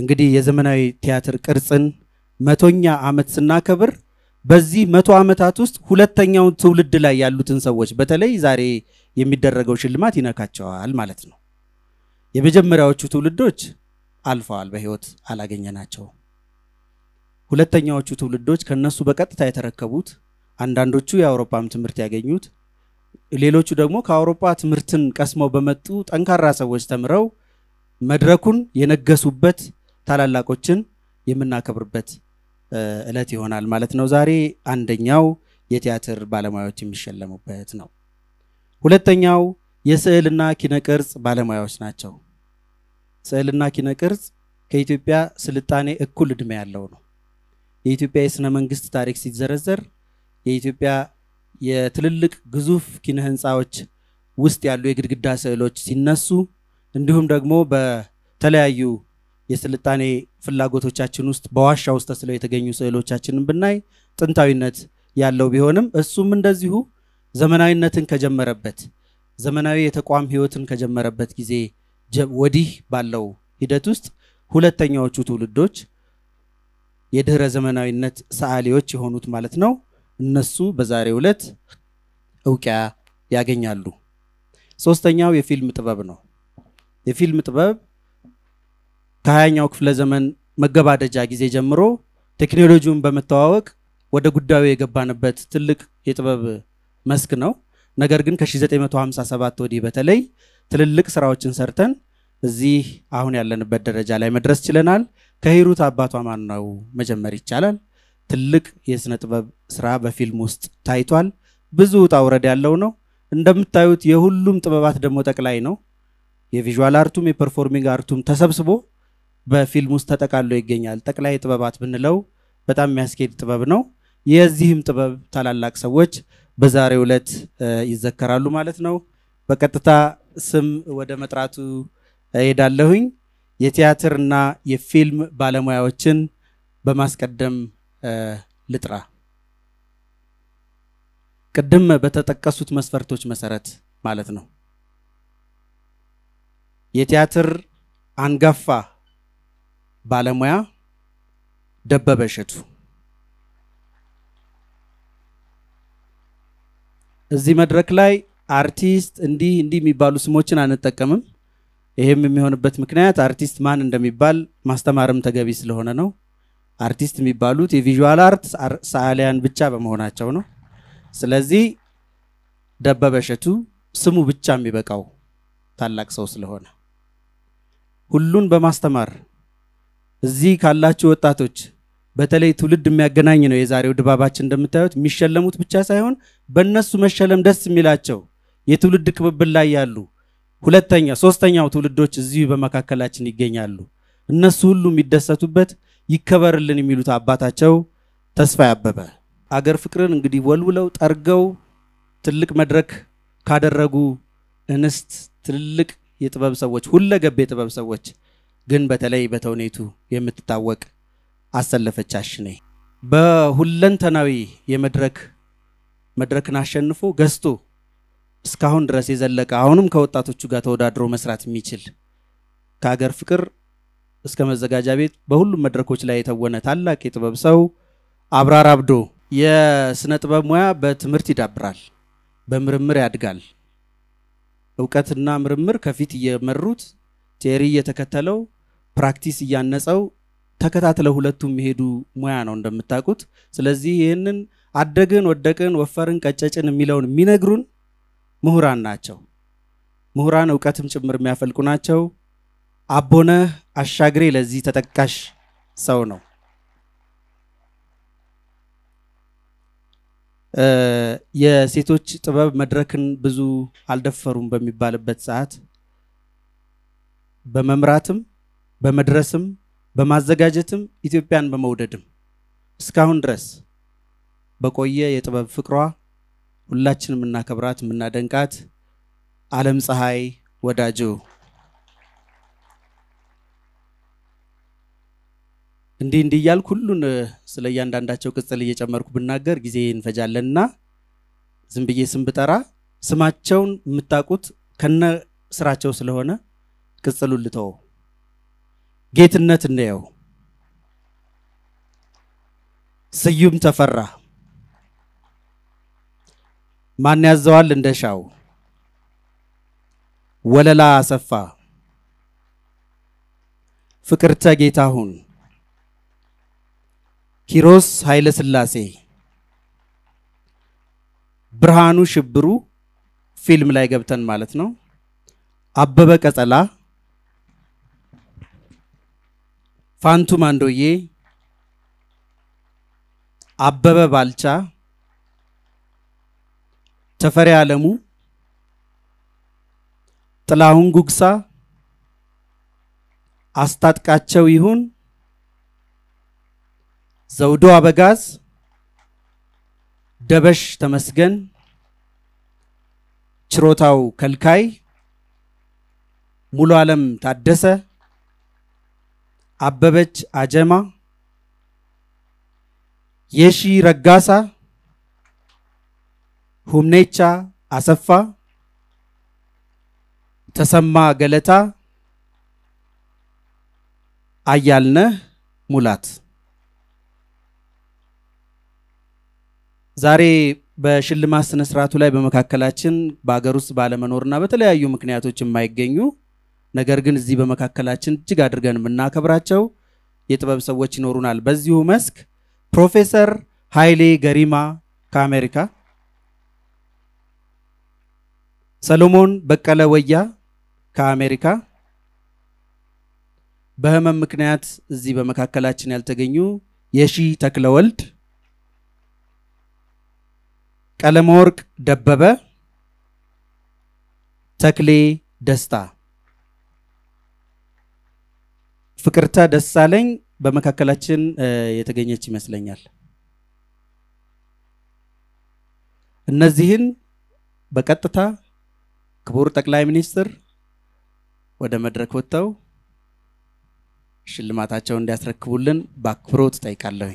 እንግዲህ የዘመናዊ ቲያትር ቅርጽን 100ኛ ዓመት ስናከብር በዚህ 100 ዓመታት ውስጥ ሁለተኛው ትውልድ ላይ ያሉትን ሰዎች በተለይ ዛሬ የሚደረገው ሽልማት ይነካቸዋል ማለት ነው። የመጀመሪያዎቹ ትውልዶች አልፈዋል፣ በህይወት አላገኘናቸው። ሁለተኛዎቹ ትውልዶች ከነሱ በቀጥታ የተረከቡት አንዳንዶቹ የአውሮፓም ትምህርት ያገኙት ሌሎቹ ደግሞ ከአውሮፓ ትምህርትን ቀስመው በመጡ ጠንካራ ሰዎች ተምረው መድረኩን የነገሱበት ታላላቆችን የምናከብርበት እለት ይሆናል ማለት ነው። ዛሬ አንደኛው የቲያትር ባለሙያዎች የሚሸለሙበት ነው። ሁለተኛው የስዕልና ኪነቅርጽ ባለሙያዎች ናቸው። ስዕልና ኪነቅርጽ ከኢትዮጵያ ስልጣኔ እኩል እድሜ ያለው ነው። የኢትዮጵያ የሥነ መንግስት ታሪክ ሲዘረዘር የኢትዮጵያ የትልልቅ ግዙፍ ኪነ ህንጻዎች ውስጥ ያሉ የግድግዳ ስዕሎች ሲነሱ እንዲሁም ደግሞ በተለያዩ የስልጣኔ ፍላጎቶቻችን ውስጥ በዋሻ ውስጥ ተስለው የተገኙ ስዕሎቻችንን ብናይ ጥንታዊነት ያለው ቢሆንም እሱም እንደዚሁ ዘመናዊነትን ከጀመረበት ዘመናዊ የተቋም ህይወትን ከጀመረበት ጊዜ ወዲህ ባለው ሂደት ውስጥ ሁለተኛዎቹ ትውልዶች የድህረ ዘመናዊነት ሰዓሊዎች የሆኑት ማለት ነው። እነሱ በዛሬው ዕለት እውቂያ ያገኛሉ። ሶስተኛው የፊልም ጥበብ ነው። የፊልም ጥበብ ከሃያኛው ክፍለ ዘመን መገባደጃ ጊዜ ጀምሮ ቴክኖሎጂውን በመተዋወቅ ወደ ጉዳዩ የገባንበት ትልቅ የጥበብ መስክ ነው። ነገር ግን ከ1957 ወዲህ በተለይ ትልልቅ ስራዎችን ሰርተን እዚህ አሁን ያለንበት ደረጃ ላይ መድረስ ችለናል። ከሂሩት አባቷ ማን ነው መጀመር ይቻላል። ትልቅ የስነ ጥበብ ስራ በፊልም ውስጥ ታይቷል። ብዙ ጣውረድ ያለው ነው። እንደምታዩት የሁሉም ጥበባት ደግሞ ተቀላይ ነው። የቪዥዋል አርቱም የፐርፎርሚንግ አርቱም ተሰብስቦ በፊልም ውስጥ ተጠቃሎ ይገኛል። ተቀላይ ጥበባት ብንለው በጣም የሚያስኬድ ጥበብ ነው። የዚህም ጥበብ ታላላቅ ሰዎች በዛሬው ዕለት ይዘከራሉ ማለት ነው። በቀጥታ ስም ወደ መጥራቱ ሄዳለሁኝ። የቲያትርና የፊልም ባለሙያዎችን በማስቀደም ልጥራ። ቀደም በተጠቀሱት መስፈርቶች መሰረት ማለት ነው የቲያትር አንጋፋ ባለሙያ ደበበ እሸቱ እዚህ መድረክ ላይ አርቲስት እንዲህ የሚባሉ ስሞችን አንጠቀምም። ይሄም የሚሆንበት ምክንያት አርቲስት ማን እንደሚባል ማስተማርም ተገቢ ስለሆነ ነው። አርቲስት የሚባሉት የቪዥዋል አርት ሰዓሊያን ብቻ በመሆናቸው ነው። ስለዚህ ደበበ እሸቱ ስሙ ብቻ የሚበቃው ታላቅ ሰው ስለሆነ ሁሉን በማስተማር እዚህ ካላችሁ ወጣቶች በተለይ ትውልድ የሚያገናኝ ነው የዛሬው ድባባችን። እንደምታዩት የሚሸለሙት ብቻ ሳይሆን በእነሱ መሸለም ደስ የሚላቸው የትውልድ ክብብል ላይ ያሉ ሁለተኛ ሶስተኛው ትውልዶች እዚሁ በመካከላችን ይገኛሉ። እነሱ ሁሉ የሚደሰቱበት ይከበርልን የሚሉት አባታቸው ተስፋ ያበበ አገር ፍቅርን እንግዲህ ወልውለው ጠርገው ትልቅ መድረክ ካደረጉ እንስት ትልቅ የጥበብ ሰዎች ሁለገብ የጥበብ ሰዎች ግን በተለይ በተውኔቱ የምትታወቅ አሰለፈች አሽኔ በሁለንተናዊ የመድረክን አሸንፎ ገስቶ እስካሁን ድረስ የዘለቀ አሁንም ከወጣቶቹ ጋር ተወዳድሮ መስራት የሚችል ከአገር ፍቅር እስከ መዘጋጃ ቤት በሁሉም መድረኮች ላይ የተወነ ታላቅ የጥበብ ሰው አብራር አብዶ። የስነ ጥበብ ሙያ በትምህርት ይዳብራል፣ በምርምር ያድጋል። ዕውቀትና ምርምር ከፊት እየመሩት ቴሪ እየተከተለው ፕራክቲስ እያነጸው ተከታተለ ሁለቱም ይሄዱ ሙያ ነው እንደምታቁት። ስለዚህ ይሄንን አደገን ወደቀን ወፈርን ቀጨጨን የሚለውን ሚነግሩን ምሁራን ናቸው ምሁራን ዕውቀትም ጭምር የሚያፈልቁ ናቸው አቦነ አሻግሬ ለዚህ ተጠቃሽ ሰው ነው የሴቶች ጥበብ መድረክን ብዙ አልደፈሩም በሚባልበት ሰዓት በመምራትም በመድረስም በማዘጋጀትም ኢትዮጵያን በመውደድም እስካሁን ድረስ በቆየ የጥበብ ፍቅሯ ሁላችንም እናከብራት እናደንቃት ዓለም ፀሐይ ወዳጁ እንዲህ ያልኩ ሁሉን ስለ ያንዳንዳቸው ቅጽል እየጨመርኩ ብናገር ጊዜን ፈጃለና ዝምብዬ ስንብጠራ ስማቸውን ምጣቁት ከነ ስራቸው ስለሆነ ቅጽሉን ልተው ጌትነት እንደው ስዩም ተፈራ ማን ያዘዋል እንደሻው ወለላ አሰፋ ፍቅርተ ጌታሁን ኪሮስ ኃይለ ስላሴ ብርሃኑ ሽብሩ ፊልም ላይ ገብተን ማለት ነው አበበ ቀጠላ ፋንቱ ማንዶዬ አበበ ባልቻ ተፈሪ ዓለሙ ጥላሁን ጉግሳ አስታጥቃቸው ይሁን ዘውዱ አበጋዝ ደበሽ ተመስገን ችሮታው ከልካይ ሙሉ ዓለም ታደሰ አበበች አጀማ የሺ ረጋሳ ሁምኔቻ አሰፋ ተሰማ ገለታ አያልነ ሙላት ዛሬ በሽልማት ስነ ስርዓቱ ላይ በመካከላችን በአገር ውስጥ ባለመኖርና በተለያዩ ምክንያቶች የማይገኙ ነገር ግን እዚህ በመካከላችን እጅግ አድርገን እናከብራቸው የጥበብ ሰዎች ይኖሩናል በዚሁ መስክ ፕሮፌሰር ኃይሌ ገሪማ ከአሜሪካ ሰሎሞን በቀለ ወያ ከአሜሪካ በህመም ምክንያት እዚህ በመካከላችን ያልተገኙ የሺ ተክለወልድ ቀለመወርቅ ደበበ ተክሌ ደስታ ፍቅርታ ደሳለኝ በመካከላችን የተገኘች ይመስለኛል እነዚህን በቀጥታ ክቡር ጠቅላይ ሚኒስትር ወደ መድረክ ወጣው ሽልማታቸውን እንዲያስረክቡልን ባክብሮት ጠይቃለሁ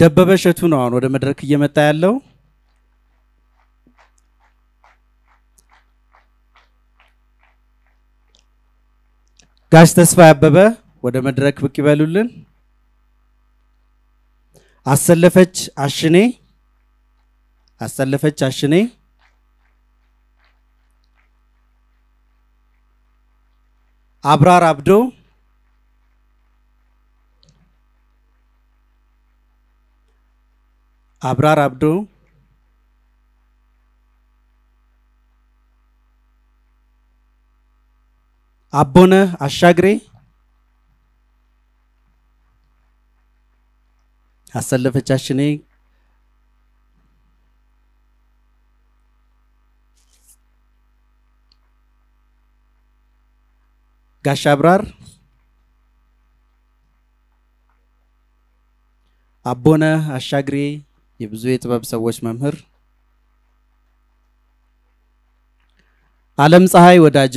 ደበበሸቱ ነው ወደ መድረክ እየመጣ ያለው ጋሽ ተስፋ አበበ ወደ መድረክ ብቅ ይበሉልን አሰለፈች አሽኔ አብራር አብዶ አቦነ አሻግሬ አሰለፈቻሽኔ ጋሽ አብራር አቦነ አሻግሬ የብዙ የጥበብ ሰዎች መምህር ዓለም ፀሐይ ወዳጁ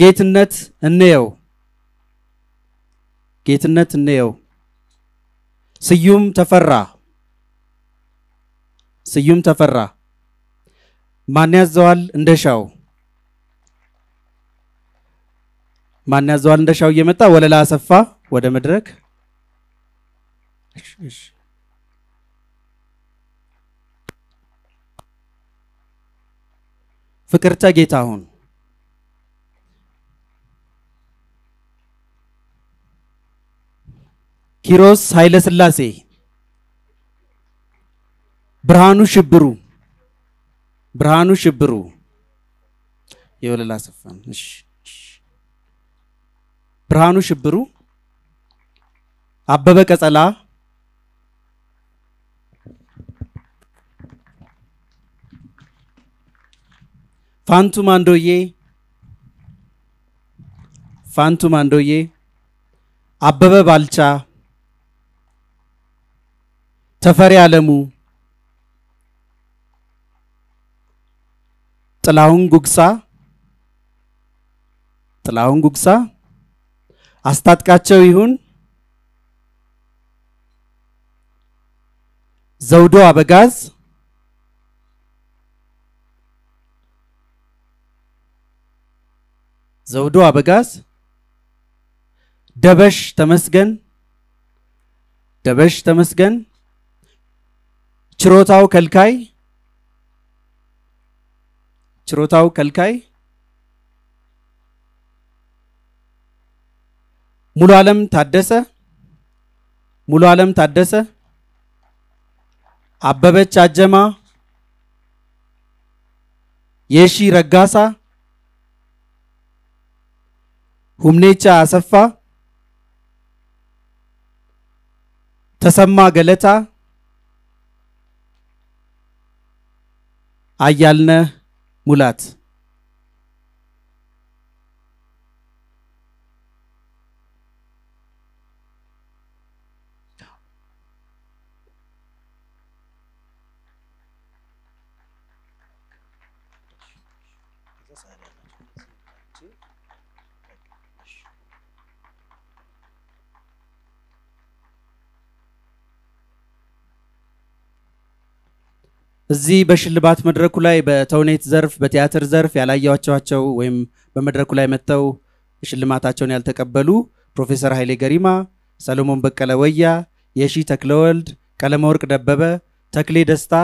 ጌትነት እንየው ስዩም ተፈራ ማን ያዘዋል እንደሻው ማን ያዘው እንደ ሻው እየመጣ ወለላ አሰፋ ወደ መድረክ ፍቅርታ ጌታሁን ኪሮስ ኃይለ ስላሴ ብርሃኑ ሽብሩ የወለላ አሰፋ እሺ ብርሃኑ ሽብሩ አበበ ቀጸላ ፋንቱ ማንዶዬ አበበ ባልቻ ተፈሪ አለሙ ጥላሁን ጉግሳ አስታጥቃቸው ይሁን ዘውዶ አበጋዝ ደበሽ ተመስገን ችሮታው ከልካይ ሙሉ ዓለም ታደሰ አበበች አጀማ የሺ ረጋሳ ሁምኔቻ አሰፋ ተሰማ ገለታ አያልነ ሙላት እዚህ በሽልባት መድረኩ ላይ በተውኔት ዘርፍ በቲያትር ዘርፍ ያላያያቸው ወይም በመድረኩ ላይ መተው ሽልማታቸውን ያልተቀበሉ ፕሮፌሰር ኃይሌ ገሪማ፣ ሰለሞን በቀለ ወያ፣ የሺ ተክለወልድ፣ ቀለመወርቅ ደበበ፣ ተክሌ ደስታ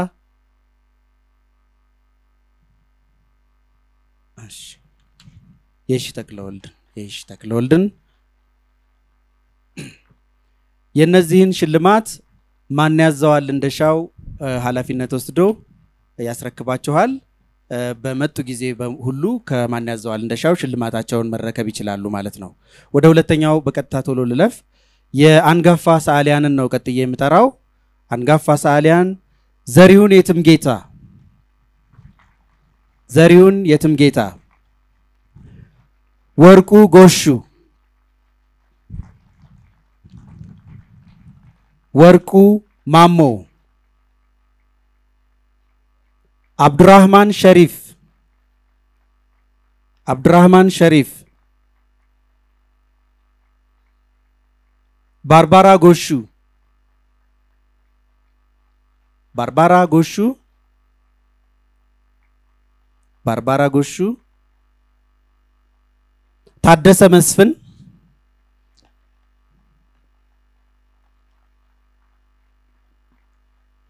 የሺ ተክለወልድን የነዚህን ሽልማት ማን ያዘዋል እንደሻው ኃላፊነት ወስዶ ያስረክባቸዋል በመጡ ጊዜ ሁሉ ከማን ያዘዋል እንደሻው ሽልማታቸውን መረከብ ይችላሉ ማለት ነው ወደ ሁለተኛው በቀጥታ ቶሎ ልለፍ የአንጋፋ ሰዓሊያንን ነው ቀጥዬ የምጠራው አንጋፋ ሰዓሊያን ዘሪሁን የትምጌታ ወርቁ ማሞ አብዱራህማን ሸሪፍ ባርባራ ጎሹ ታደሰ መስፍን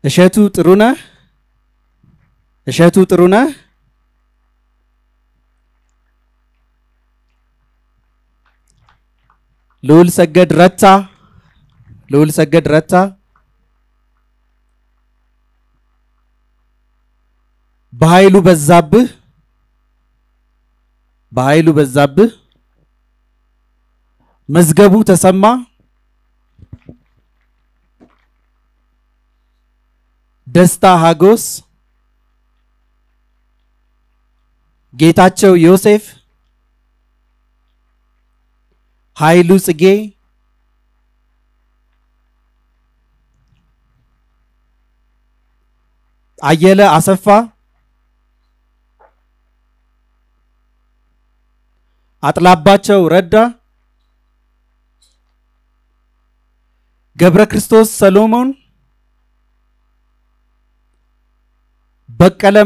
እሸቱ ጥሩነህ ልዑል ሰገድ ረታ በኃይሉ በዛብህ መዝገቡ ተሰማ ደስታ ሀጎስ ጌታቸው ዮሴፍ ኃይሉ ጽጌ አየለ አሰፋ አጥላባቸው ረዳ ገብረክርስቶስ ሰሎሞን በቀለ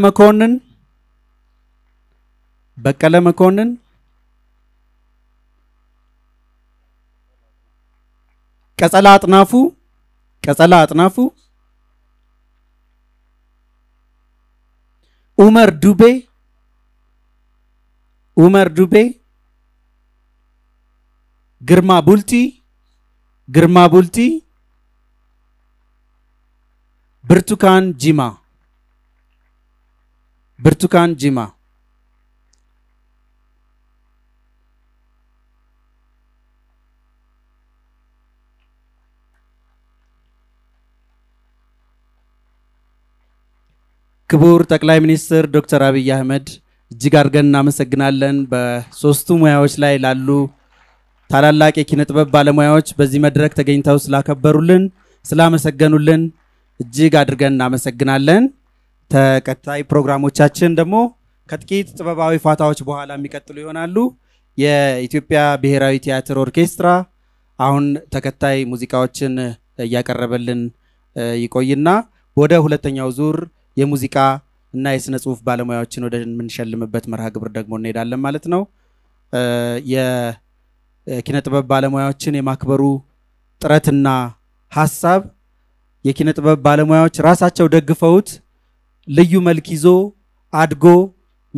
መኮንን Kasalat Nafu, Umar Dube, Girma Bulti, Bertukan Jima. ክቡር ጠቅላይ ሚኒስትር ዶክተር አብይ አህመድ ጅጋርገን እናመሰግናለን በሶስቱ ሙያዎች ላይ ላሉ ታላላቅ የኪነጥበብ ባለሙያዎች በዚህ መድረክ ተገኝተው ስላከበሩልን ስላመሰገኑልን እጅግ አድርገን እናመሰግናለን ተከታይ ፕሮግራሞቻችን ደግሞ ከጥቂት ጥበባዊ ፋታዎች በኋላ የሚቀጥሉ ይሆናሉ የኢትዮጵያ ብሔራዊ ቲያትር ኦርኬስትራ አሁን ተከታይ ሙዚቃዎችን ያቀርብልን ይቆይና ወደ ሁለተኛው ዙር የሙዚቃ እና የስነ ጽሁፍ ባለሙያዎችን ወደ ምንሸልምበት መርሃ ግብር ደግሞ እንሄዳለን ማለት ነው የኪነጥበብ ባለሙያዎችን የማክበሩ ጥረትና ሐሳብ የኪነጥበብ ባለሙያዎች ራሳቸው ደግፈውት ልዩ መልክ ይዞ አድጎ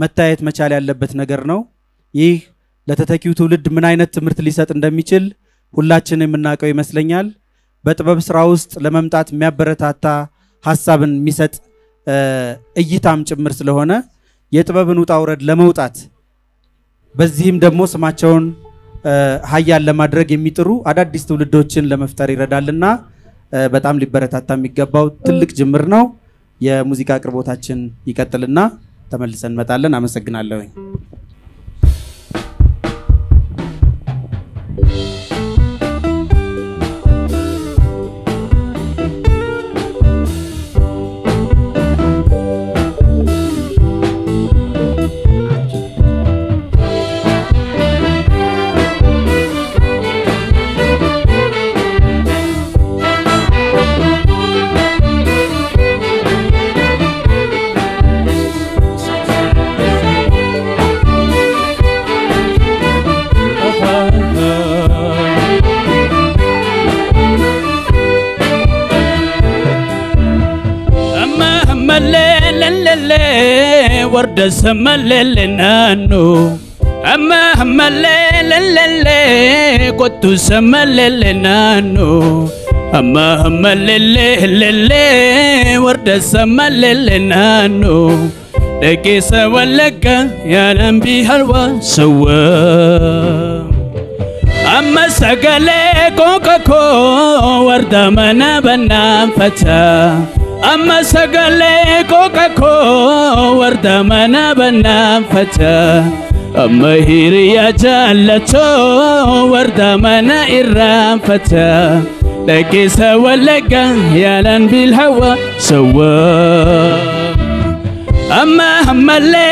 መታየት መቻል ያለበት ነገር ነው ይህ ለተተኪው ትውልድ ምን አይነት ትምህርት ሊሰጥ እንደሚችል ሁላችንም እናቀው ይመስለኛል በጥበብ ስራ ውስጥ ለመምጣት የሚያበረታታ ሐሳብን የሚሰጥ እይታም ጭምር ስለሆነ የጥበብን ውጣውረድ ለመውጣት በዚህም ደግሞ ስማቸውን ሃያል ለማድረግ የሚጥሩ አዳዲስ ትውልዶችን ለመፍጠር ይረዳልና በጣም ሊበረታታም ይገባው ትልቅ ጅምር ነው የሙዚቃ አቅርቦታችን ይቀጥልና ተመልሰን መጣለን አመሰግናለሁ Amma sagale koka ko warda mana banam fata Amma hiriya jalato warda mana irram fata Laki sawalaga yalan bil hawa sawa Amma hamma le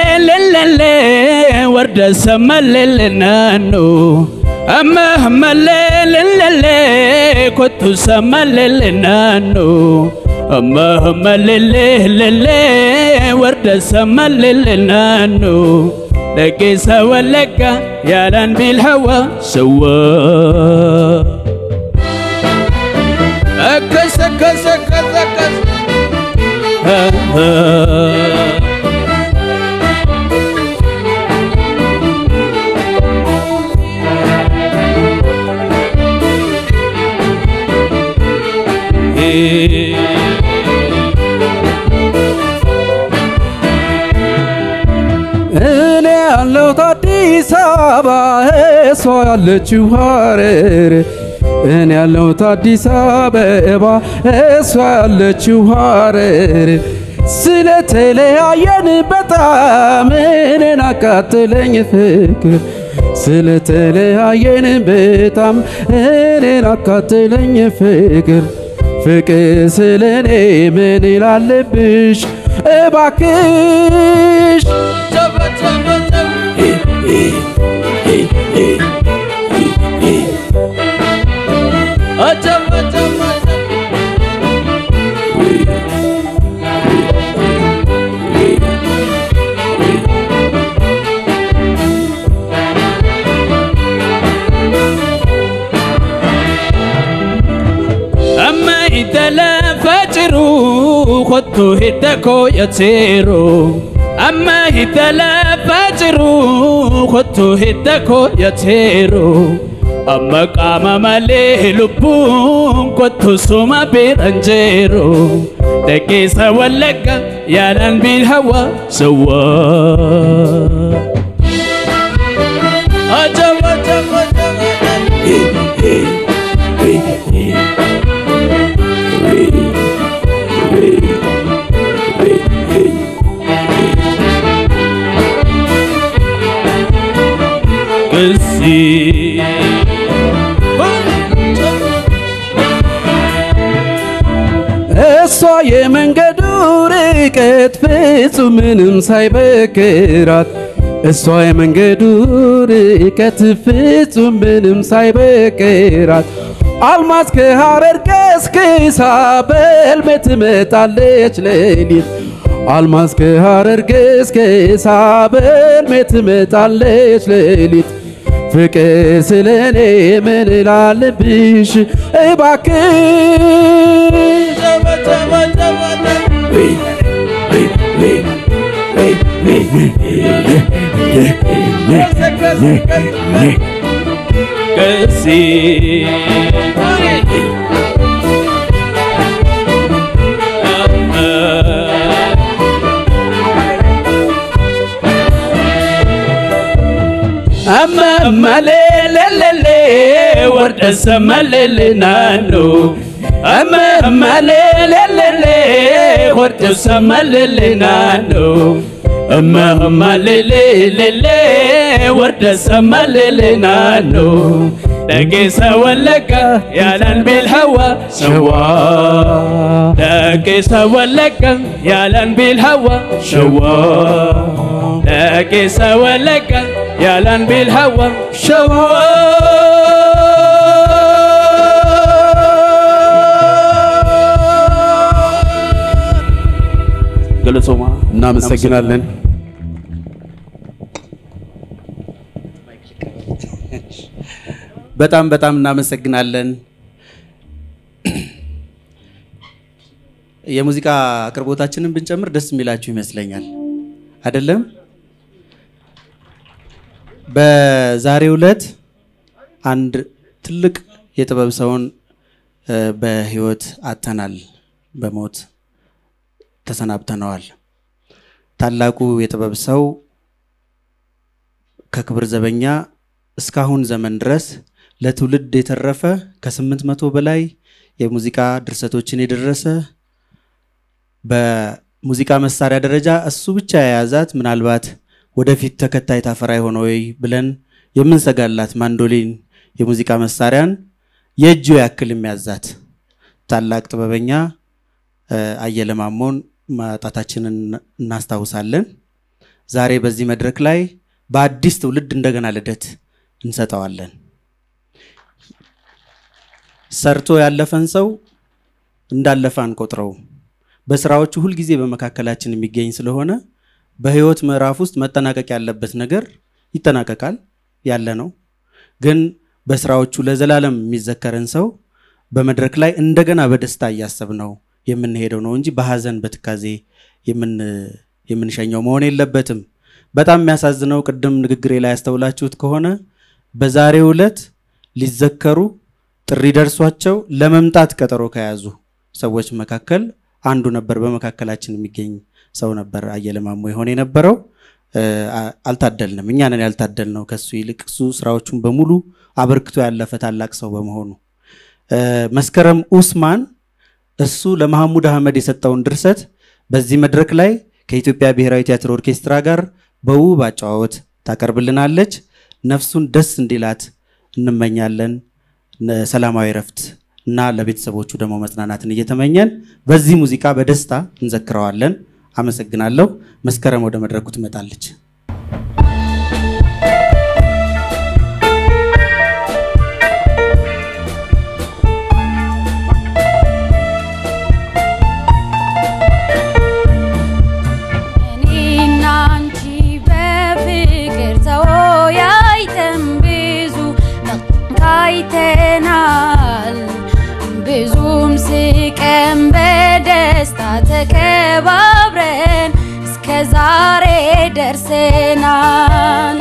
warda sama le nano Amma hamma le kotu sama le nano Amma hamma le warda sama le nano Laki sawalaga yalan bil hawa sawa Akas تلا فجروا خطو هتكو يتيرو أما هتلا فجروا خطو هتكو يتيرو أما قام مالي لبون كتو سوما بيرانجيرو تكي سوى لك يالان بالهوى سوى የመንገዱ ርቀት ፍጹም ምንም ሳይበክራት እሷ የመንገዱ ርቀት ፍጹም ምንም ሳይበክራት አልማዝ ከሐረር ገስግሳ በሕልሜ ትመጣለች ሌሊት አልማዝ ከሐረር ገስግሳ በሕልሜ ትመጣለች ሌሊት ፍቅር ስለኔ ምን ላለብሽ እባክሽ أما نعم سجنا لن بتام نعم سجنا لن يا موسيقى كربوتاتشن بنشامر دس ميلاتشي مسلينال أدلم بزاريولت عند تلك يتبابسون بهيوت أتنال بموت ተሰናብተናል ታላቁ የጥበብ ሰው ከክብር ዘበኛ እስካሁን ዘመን ድረስ ለትውልድ የተረፈ ከ800 በላይ የሙዚቃ ድርሰቶችን የደረሰ በሙዚቃ መሳሪያ ደረጃ እሱ ብቻ ያያዛት ምናልባት ወደፊት ተከታይ ታፈራይ ሆኖ ወይ ብለን የምንሰጋላት ማንዶሊን የሙዚቃ መሳሪያን የእጁ ያክል የሚያዛት ታላቅ ጥበበኛ አየለማሞን ማጣታችንን እናስታውሳለን ዛሬ በዚህ መድረክ ላይ በአዲስ ትውልድ እንደገና ለደት እንሰጣዋለን ሰርቶ ያለፈን ሰው እንዳለፋን ቆጥረው በስራዎቹ ሁሉ ጊዜ በመካከላችን የሚገኝ ስለሆነ በህይወት ምዕራፍ ውስጥ መጠናቀቅ ያለበት ነገር ይጠናቀቃል ያለ ነው ግን በስራዎቹ ለዘላለም የሚዘከረን ሰው በመድረክ ላይ እንደገና በደስታ ያያስብነው የምንሄደው ነው እንጂ በሐዘን በትካዜ የምንሸኘው መሆን የለበትም በጣም የሚያሳዝነው ቅድም ንግግሬ ላይ አስተውላችሁት ከሆነ በዛሬው ዕለት ሊዘከሩ ጥሪ ደርሷቸው ለመምጣት ቀጠሮ ከያዙ ሰዎች መካከል አንዱ ነበር በመካከላችን የሚገኝ ሰው ነበር አየለማሙ ይሆን የነበረው አልታደልንም እኛ ነን ያልታደልነው ከሱ ይልቅ እሱ ስራዎቹን በሙሉ አበርክቶ ያለፈ ታላቅ ሰው በመሆኑ መስከረም ኡስማን እሱ ለመሐሙድ አህመድ የሰጣውን ድርሰት በዚህ መድረክ ላይ ከኢትዮጵያ ብሔራዊ ቲያትር ኦርኬስትራ ጋር በውብ አጫዋወት ታቀርብልናለች ነፍሱን ደስ እንዲላት እንመኛለን ሰላማዊ ረፍት እና ለቤተሰቦቹ ደሞ መጽናናትን እየተመኘን በዚህ ሙዚቃ በደስታ እንዘክረዋለን አመሰግናለሁ መስከረም ወደ መድረኩ ትመጣለች Bizum sik መቼም በደስታ ተከባብረን እስከ ዛሬ ደርሰናል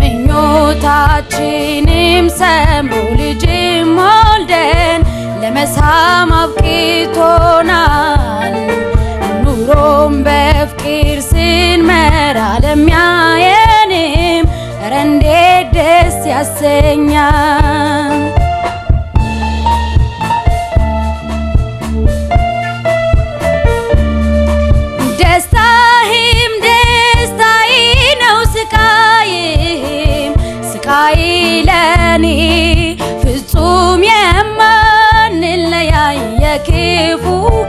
ምኞታችንም ሰምሮ ልጅም ወልደን ለመሳም አብቅቶናል ኑሮም በፍቅር ስንመራ ለሚያየንም ረንዴ ደስ ያሰኛል ፍጹም የማንለያይ የክፉ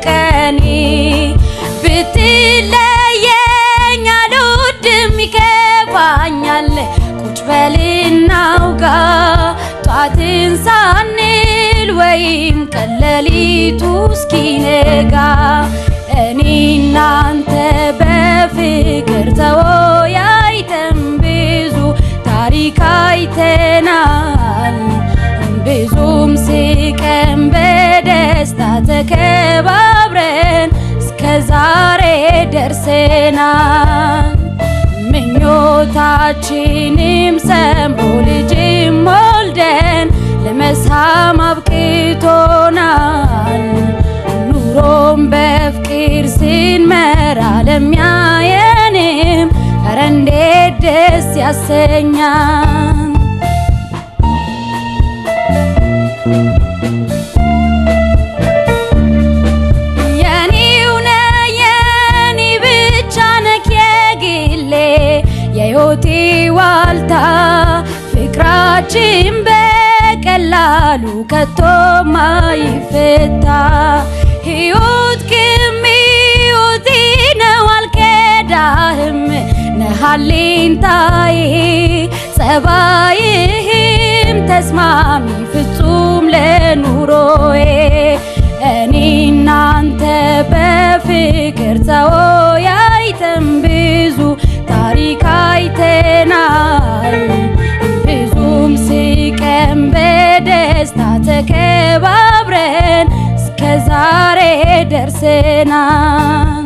ቀን ብትለየኝ አልወድም ይከፋኛል ቁጭ በልና አውጋ ጧትን ሳንል ወይም ቀለሊቱ እስኪነጋ እኔ እናንተ በፍቅር ተወያይተን ብዙ ታሪክ አይተናል ብዙም ስቀን በደስታ ተከባብረን እስከ ዛሬ ደርሰናል ምኞታችንም ሰምሮ ልጅም ወልደን ለመሳም አብቅቶናል ኑሮም በፍቅር ስንመራ ለሚያየንም ኧረ እንዴት ደስ ያሰኛል ፍቅራችን በቀላሉ ከቶ ማይፈታ ህይወት ከሚወት ነው አልከዳህም ነሃሌንታይ ጸባይህም ተስማሚ ፍጹም ለኑሮዬ እኔ እናንተ በፍቅር ተወያይተን ብዙ ታሪክ አይተናል ብዙም ስቀን በደስታ ተከባብረን እስከ ዛሬ ደርሰናል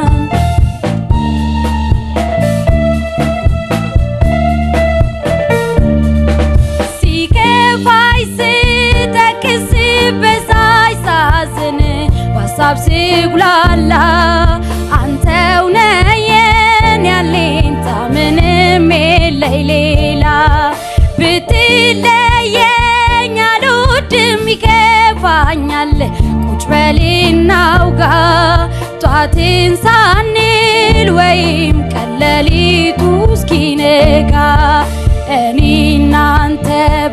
ሲከፋይ ስጠቅስ ስበሳይ ሳዝን በሀሳብ ስጉላላ አንተው ነህ የኔ አለኝታ ምንም የለኝ ሌላ ብትለየኝ አልወድም ይከፋኛል ቁጭ በልና አውጋ ጧትን ሳንል ወይም ቀለሊቱ እስኪነጋ እኔ እናንተ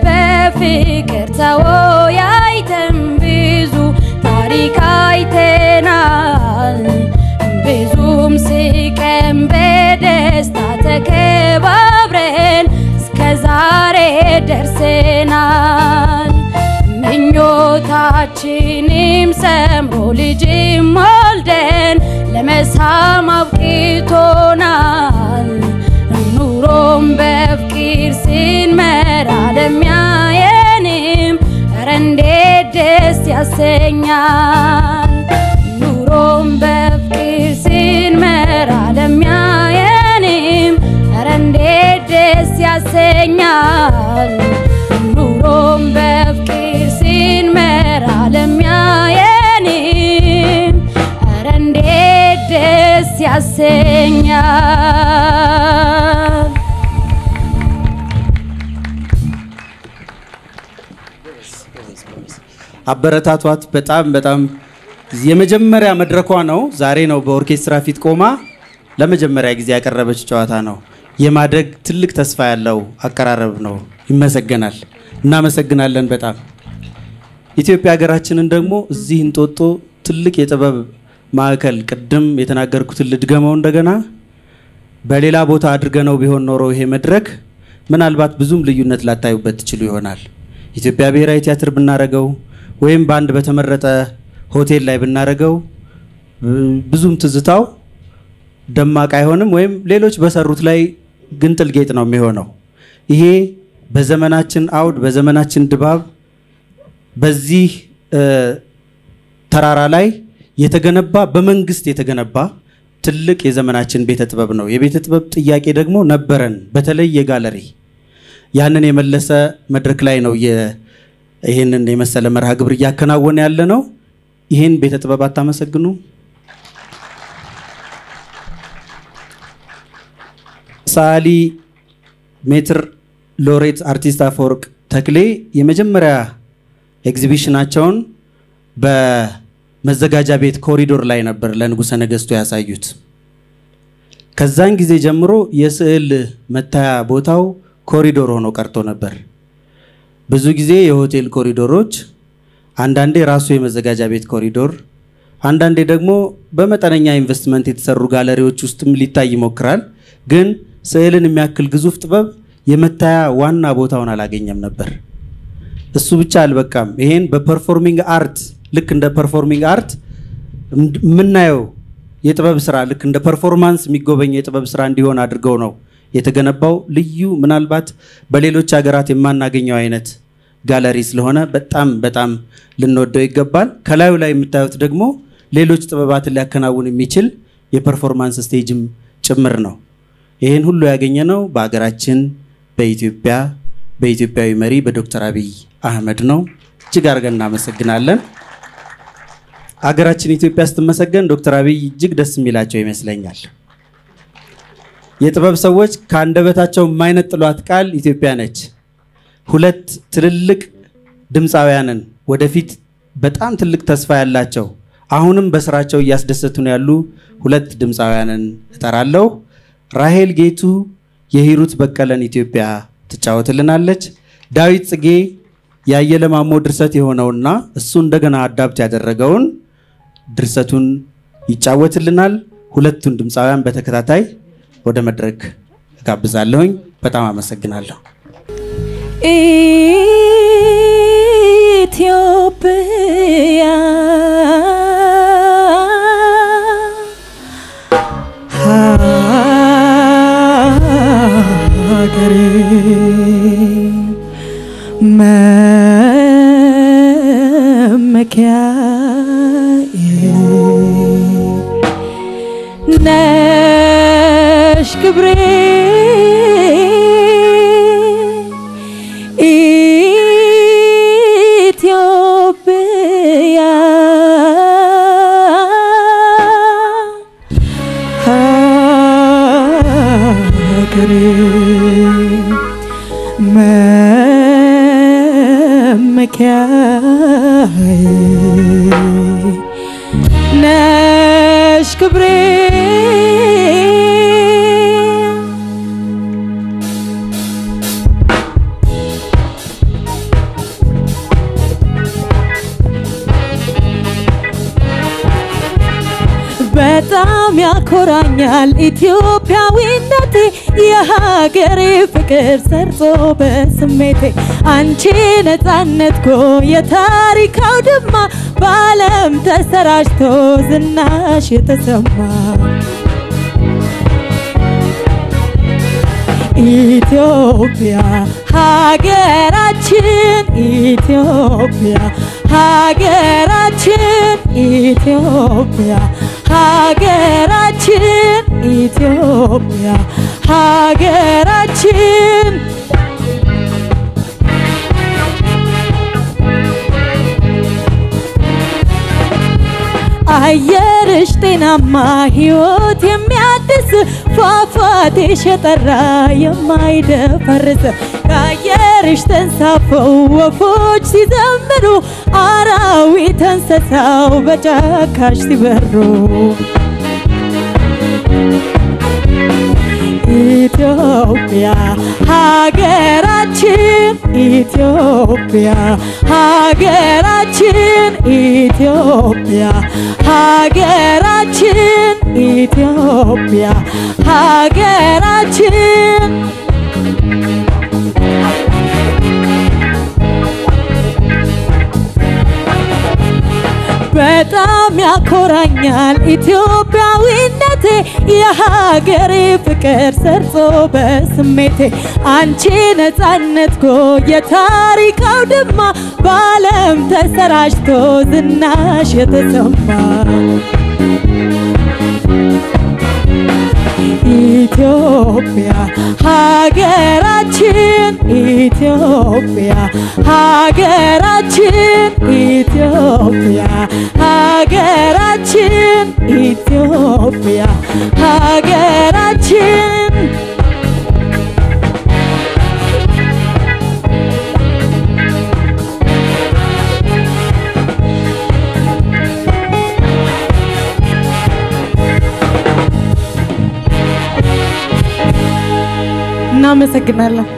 በፍቅር ተወያይተን ብዙ ታሪክ አይተናል ብዙም ስቀን በደስታ ተከባብረን እስከ ዛሬ ደርሰናል ምኞታችንም ሰምሮ ልጅም ወልደን ለመሳም አብቅቶናል ኑሮም በፍቅር ስንመራ ለሚያየንም ኧረ እንዴት ደስ ያሰኛል ኑሮም በፍቅር ስንመራ ለሚያየንም ኧረ እንዴት ደስ ያሰኛል ኑሮም በፍቅር ስንመራ ለሚያየንም ኧረ እንዴት ደስ ያሰኛል አበረታቷት በጣም የመጀመሪያ መድረኳ ነው ዛሬ ነው በኦርኬስትራ ፊት ቆማ ለመጀመሪያ ጊዜ ያቀረበች ጨዋታ ነው የማደግ ትልቅ ተስፋ ያለው አቀራረብ ነው ይመሰገናል እና መሰግናለን በጣም ኢትዮጵያ ሀገራችንን ደግሞ እዚህ እንጦጦ ትልቅ የጥበብ ማዕከል ቅድም የተናገርኩት ልድገመው እንደገና በሌላ ቦታ አድርገነው ቢሆን ኖሮ ይሄ መድረክ ምናልባት ብዙም ልዩነት ላታዩበት ይችላል ኢትዮጵያ ብሔራዊ ቲያትር ብናረጋው ወይም ባንድ በተመረጠ ሆቴል ላይ ብናረጋው ብዙም ትዝታው ደማቅ አይሆንም ወይም ሌሎች በሰሩት ላይ ግንጥል ጌጥ ነው የሚሆነው ይሄ በዘመናችን አውድ በዘመናችን ድባብ በዚህ ተራራ ላይ የተገነባ በመንግስት የተገነባ ትልቅ የዘመናችን ቤተ ጥበብ ነው የቤተ ጥበብ ጥያቄ ደግሞ ነበረን በተለይ የጋለሪ ያንን የመለሰ መድረክ ላይ ነው ይሄንን የመሰለ መርሃ ግብር ያከናወነ ያለ ነው ይሄን ቤተ ጥበብ አታመሰግኑ ሳሊ ሜትር ሎሬት አርቲስት አፈወርቅ ተክሌ የመጀመሪያ ኤግዚቢሽናቸውን በመዘጋጃ ቤት ኮሪዶር ላይ ነበር ለንጉሰ ነገስቱ ያሳዩት ከዛን ጊዜ ጀምሮ የስዕል መታያ ቦታው ኮሪዶር ሆኖ ቀርቶ ነበር ብዙ ጊዜ የሆቴል ኮሪዶሮች አንዳንዴ ራሱ የመዘጋጃ ቤት ኮሪዶር አንዳንዴ ደግሞ በመጠነኛ ኢንቨስትመንት የተሰሩ ጋለሪዎች ውስጥም ሊታይ ይሞክራል ግን ስዕልን የሚያክል ግዙፍ ጥበብ የመታያ ዋና ቦታውን አላገኘም ነበር እሱ ብቻ አልበቃም ይሄን በፐርፎርሚንግ አርት ልክ እንደ ፐርፎርሚንግ አርት ምናየው የጥበብ ስራ ልክ እንደ ፐርፎርማንስ የሚጎበኝ የጥበብ ስራ እንዲሆን አድርገው ነው የተገነባው ልዩ ምናልባት በሌሎች ሀገራት የማናገኘው አይነት ጋለሪ ስለሆነ በጣም በጣም ልንወደው ይገባል ከላዩ ላይ የምታዩት ደግሞ ሌሎች ጥበባትን ሊያከናውን የሚችል የፐርፎርማንስ ስቴጅም ጭምር ነው ይሄን ሁሉ ያገኘነው በአገራችን በኢትዮጵያ በኢትዮጵያዊ መሪ በዶክተር አብይ አህመድ ነው እጅግ አድርገን እናመሰግናለን አገራችን ኢትዮጵያ ስትመሰገን ዶክተር አብይ እጅግ ደስ የሚላቸው ይመስለኛል የጥበብ ሰዎች ካንደበታቸው ማይነጥሏት ቃል ኢትዮጵያ ነች ሁለት ትልልቅ ድምጻውያንን ወደፊት በጣም ትልቅ ተስፋ ያላቸው አሁንም በስራቸው ያስደስተቱን ያሉ ሁለት ድምጻውያንን ተጠራለው ራሄል ጌቱ የሂሩት በቀለን ኢትዮጵያ ተጫውተልናለች ዳዊት ጽጌ ያየለማሞ ድርሰት የሆነውና እሱ እንደገና አዳፕት ያደረገውን ድርሰቱን ይጫወትልናል ሁለቱን ድምጻውያን በተከታታይ ወደ መድረክ ጋብዛለሁኝ በጣም አመሰግናለሁ ኢትዮጵያ ኢትዮጵያዊነቴ የሀገሬ ፍቅር ሰርጾ በስሜቴ አንቺ ነፃነት ጎ የታሪክ አውድማ በዓለም ተሰራጭቶ ዝናሽ የተሰማ ኢትዮጵያ ሀገራችን ኢትዮጵያ ሀገራችን ኢትዮጵያ ሀገራችን ኢትዮጵያ ሀገራችን አየርሽ ጤናማ ህይወት የሚያድስ ፏፏቴሽ የጠራ የማይደፈርስ ከአየርሽ ተንሳፈው ወፎች ሲዘምሩ አራዊት እንስሳው በጫካሽ ሲበሩ ኢትዮጵያ ሀገራችን ኢትዮጵያ ሀገራችን ኢትዮጵያ ሀገራችን ኢትዮጵያ ሀገራችን ያስረዳኛል ኢትዮጵያዊነቴ የሀገሬ ፍቅር ሰርፎ በስሜቴ አንቺ ነፃነት ጎ የታሪክ አውድማ ባለም ተሰራጭቶ ዝናሽ የተሰማ ኢትዮጵያ ሀገራችን ኢትዮጵያ ሀገራችን ኢትዮጵያ ሀገራችን ኢትዮጵያ ሀገራችን እናመሰግናለን።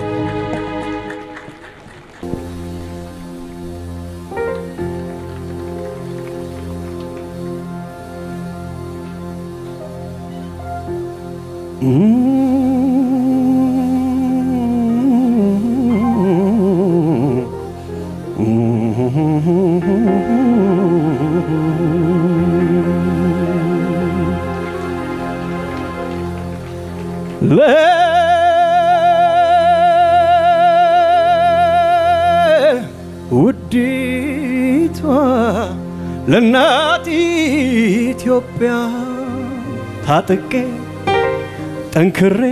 ለናት ኢትዮጵያ ታጥቄ ጠንክሬ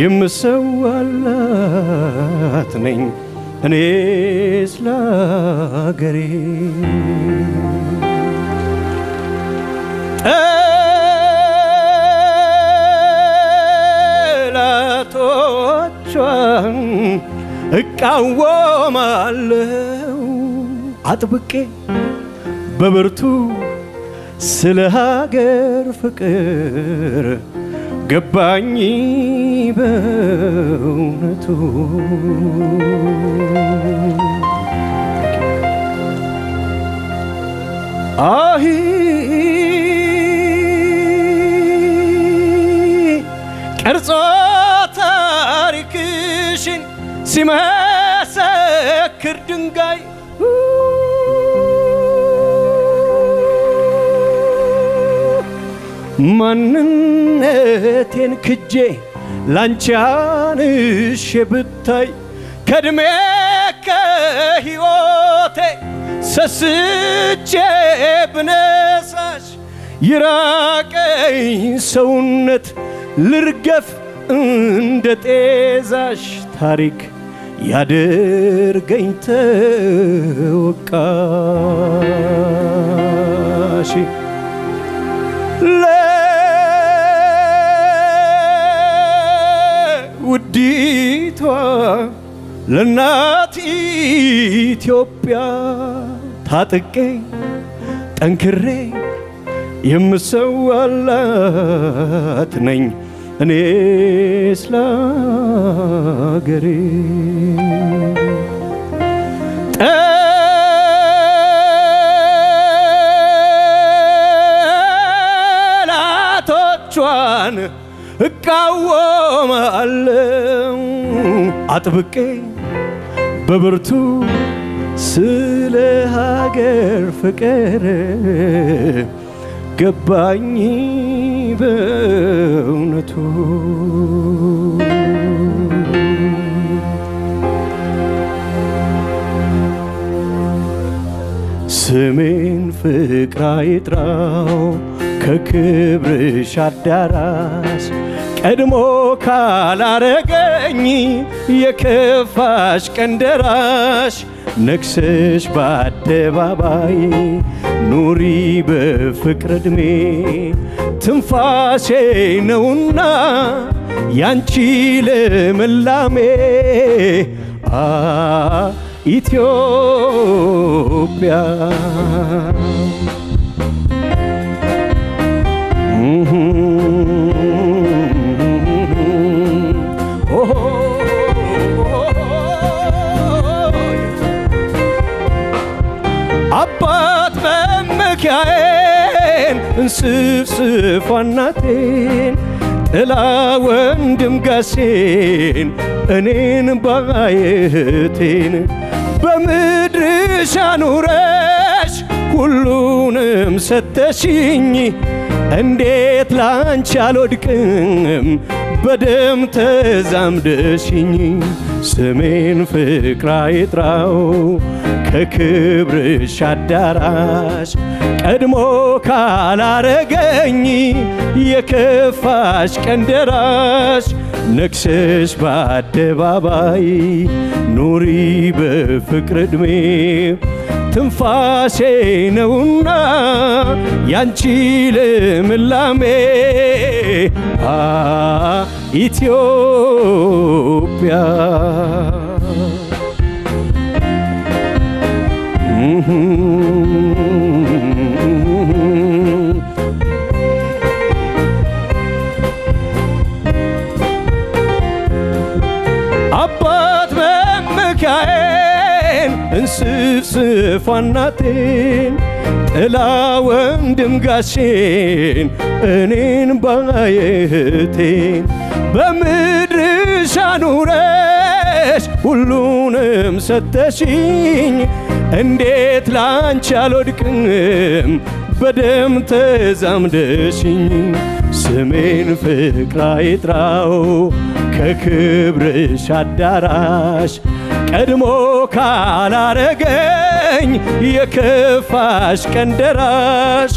የምሰዋላት ነኝ እኔ ስላገሬ ጠላቶቿን እቃወማለሁ አጥብቄ በብርቱ ስለ ሀገር ፍቅር ገባኝ በእውነቱ አሂ ቀርጾ ታሪክሽን ሲመሰክር ድንጋይ ማንነቴን ክጄ ላንቻንሽ ብታይ ከድሜ ከህይወቴ ሰስቼ ብነሳሽ ይራቀኝ ሰውነት ልርገፍ እንደ ጤዛሽ ታሪክ ያደርገኝ ተወቃሽ ውዲቷ ለናት ኢትዮጵያ ታጥቄ ጠንክሬ የምሰዋላት ነኝ እኔ ስላገሬ ጠላቶቿን እቃወማለሁ አጥብቄ በብርቱ ስለ ሀገር ፍቅር ገባኝ በእውነቱ ስሜን ፍቅር አይጥራው ከክብርሽ አዳራሽ ቀድሞ ካላረገኝ የከፋሽ ቀን ደራሽ ነግሰሽ በአደባባይ ኑሪ በፍቅር ዕድሜ ትንፋሼ ነውና ያንቺ ልምላሜ ኢትዮጵያ አባት በመካዬን እንስፍስፍ እናቴን ጥላ ወንድም ጋሴን እኔን ባየቴን በምድርሽ አኑረሽ ሁሉንም ሰተሽኝ እንዴት ላንቺ አልወድቅም በደም ተዛምደሽኝ ስሜን ፍቅር አይጥራው ከክብርሽ አዳራሽ ቀድሞ ካላረገኝ የከፋሽ ቀንደራሽ ነግሰሽ በአደባባይ ኑሪ በፍቅር ዕድሜ ትንፋሴ ነውና ያንቺ ልምላሜ ኢትዮጵያ ስፍናቴን ጥላ ወንድም ጋሼን እኔን ባየህቴን በምድርሽ አኑረሽ ሁሉንም ሰተሽኝ እንዴት ላንቺ አልወድቅም በደም ተዛምደሽኝ ስሜን ፍቅር አይጥራው ከክብርሽ አዳራሽ ቀድሞ ካላረገኝ የከፋሽ ቀንደራሽ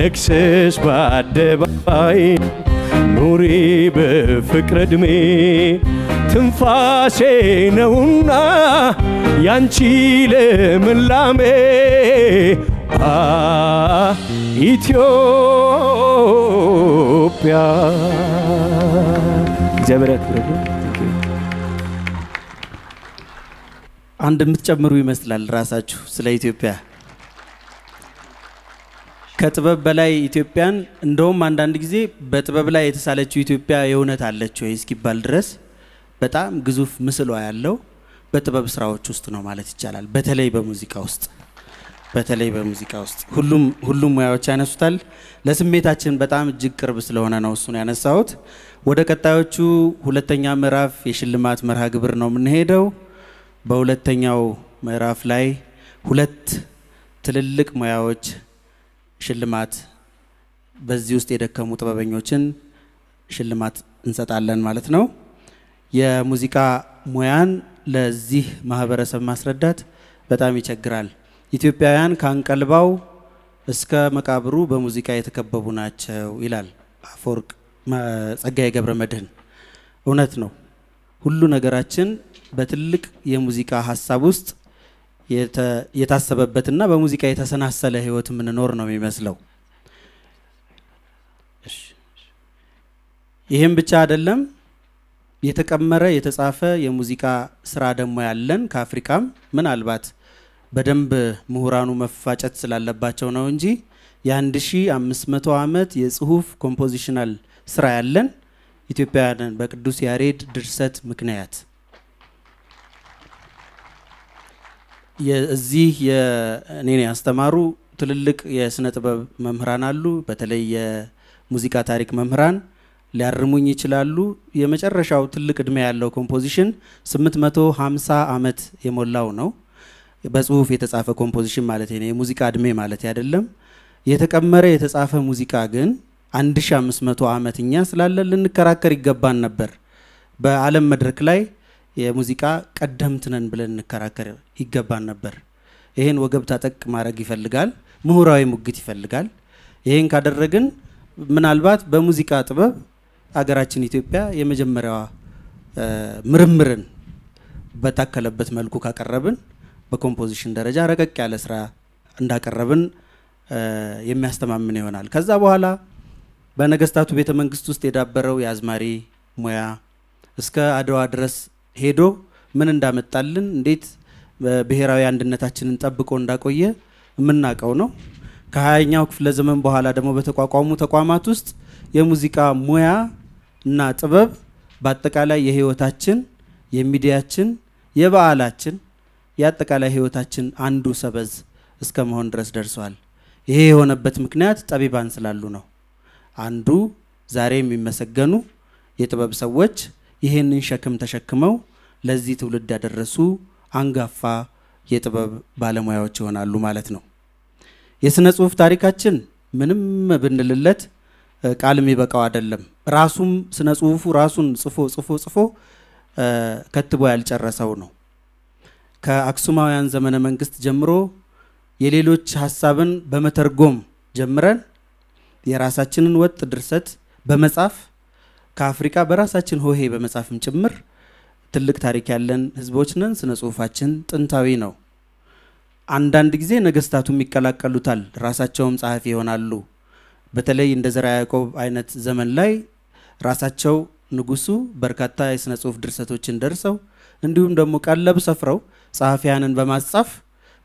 ነግሰሽ በአደባባይ ኑሪ በፍቅር ዕድሜ ትንፋሴ ነውና ያንቺ ልምላሜ ኢትዮጵያ እግዚአብሔር አንድ የምትጨምሩ ይመስላል ራሳችሁ ስለ ኢትዮጵያ ከጥበብ በላይ ኢትዮጵያን እንደውም አንዳንድ ጊዜ በጥበብ ላይ የተሳለችው ኢትዮጵያ የሆነት አለች ወይ እስኪባል ድረስ በጣም ግዙፍ ምስሏ ያለው በጥበብ ስራዎች ውስጥ ነው ማለት ይቻላል በተለይ በሙዚቃ ውስጥ ሁሉም ሙያዎች ያነሱታል ለስሜታችን በጣም እጅግ ቅርብ ስለሆነ ነው እሱን ያነሳሁት ወደ ቀጣዮቹ ሁለተኛ ምዕራፍ የሽልማት መርሃ ግብር ነው የምንሄደው በሁለተኛው ምዕራፍ ላይ ሁለት ትልልቅ ሙያዎች ሽልማት በዚህ ውስጥ የደከሙ ጥበበኞችን ሽልማት እንሰጣለን ማለት ነው የሙዚቃ ሙያን ለዚህ ማህበረሰብ ማስረዳት በጣም ይቸግራል ኢትዮጵያውያን ካንቀልባው እስከ መቃብሩ በሙዚቃ የተከበቡ ናቸው ይላል አፈወርቅ ጸጋዬ ገብረመድህን እውነት ነው ሁሉ ነገራችን በትልቅ የሙዚቃ ሐሳብ ውስጥ የታሰበበትና በሙዚቃ የተሰናሰለ ህይወት ምን ኖር ነው የሚመስለው ይሄን ብቻ አይደለም የተቀመረ የተጻፈ የሙዚቃ ስራ ደሞ ያለን ከአፍሪካም ምን አልባት በደንብ ምሁራኑ መፋጨት ስላለባቸው ነው እንጂ የ1500 ዓመት የጽሁፍ ኮምፖዚሽናል ስራ ያለን ኢትዮጵያውያን በቅዱስ ያሬድ ድርሰት ምክንያት የዚህ የኔን ያስተማሩ ትልልቅ የስነ ጥበብ መምህራን አሉ በተለይ የሙዚቃ ታሪክ መምህራን ሊያርሙኝ ይችላሉ የመጨረሻው ትልቅ እድሜ ያለው ኮምፖዚሽን 850 ዓመት የሞላው ነው በጽሁፍ የተጻፈ ኮምፖዚሽን ማለት ነው የሙዚቃ እድሜ ማለት አይደለም የተቀመረ የተጻፈ ሙዚቃ ግን 1500 ዓመትኛ ስላለን ልንከራከር ይገባን ነበር በአለም መድረክ ላይ የሙዚቃ ቀደምትነን ብለን ንከራከር ይገባን ነበር ይሄን ወገብ ታጠቅ ማረግ ይፈልጋል ምሁራዊ ሙግት ይፈልጋል ይሄን ካደረግን ምናልባት በሙዚቃ ጥበብ አገራችን ኢትዮጵያ የመጀመሪያዋ ምርምርን በታከለበት መልኩ ካቀረብን በኮምፖዚሽን ደረጃ ረቀቅ ያለ ስራ እንዳቀረብን የሚያስተማምን ይሆናል ከዛ በኋላ በነገስታቱ ቤተ መንግስት ውስጥ የዳበረው ያዝማሪ ሙያ እስከ አድዋ ድረስ ሄዶ ምን እንዳመጣልን እንዴት በብሔራዊ አንድነታችንን ጠብቆ እንዳቆየ ምናቀው ነው ከ20ኛው ክፍለ ዘመን በኋላ ደግሞ በተቋቋሙ ተቋማት ውስጥ የሙዚቃ ሙያ እና ጥበብ በአጠቃላይ የህይወታችን የሚዲያችን የበዓላችን ያጠቃላይ ህይወታችን አንዱ ሰበዝ እስከ መሆን ድረስ ደርሷል ይሄ የሆነበት ምክንያት ጠቢባን ስላሉ ነው አንዱ ዛሬ የሚመሰገኑ የጥበብ ሰዎች ይሄንን ሸክም ተሸክመው ለዚህ ትውልድ ያደረሱ አንጋፋ የጥበብ ባለሙያዎች ሆናሉ ማለት ነው የስነ ጽሁፍ ታሪካችን ምንም ብንልለት ቃል የሚበቃው አይደለም ራሱም ስነ ጽሁፉ ራሱን ጽፎ ከትቦ ያልጨረሰው ነው ከአክሱማውያን ዘመነ መንግስት ጀምሮ የሌሎች ሐሳብን በመተርጎም ጀምረን የራሳችንን ወጥ ድርሰት በመጻፍ ከአፍሪካ በራሳችን ሆሄ በመጻፍም ጭምር ትልቅ ታሪክ ያለን ህዝቦች ነን ስነ ጽሁፋችን ጥንታዊ ነው አንድ አንድ ጊዜ ነገስታቱም ይቀላቀሉታል ራሳቸውም ጻፊ ይሆናሉ በተለይ እንደ ዘራ ያዕቆብ አይነት ዘመን ላይ ራሳቸው ንጉሱ በርካታ የስነ ጽሁፍ ድርሰቶችን ደርሰው እንዲሁም ደግሞ ቀለብ ሰፍረው ጻፊያንን በማጻፍ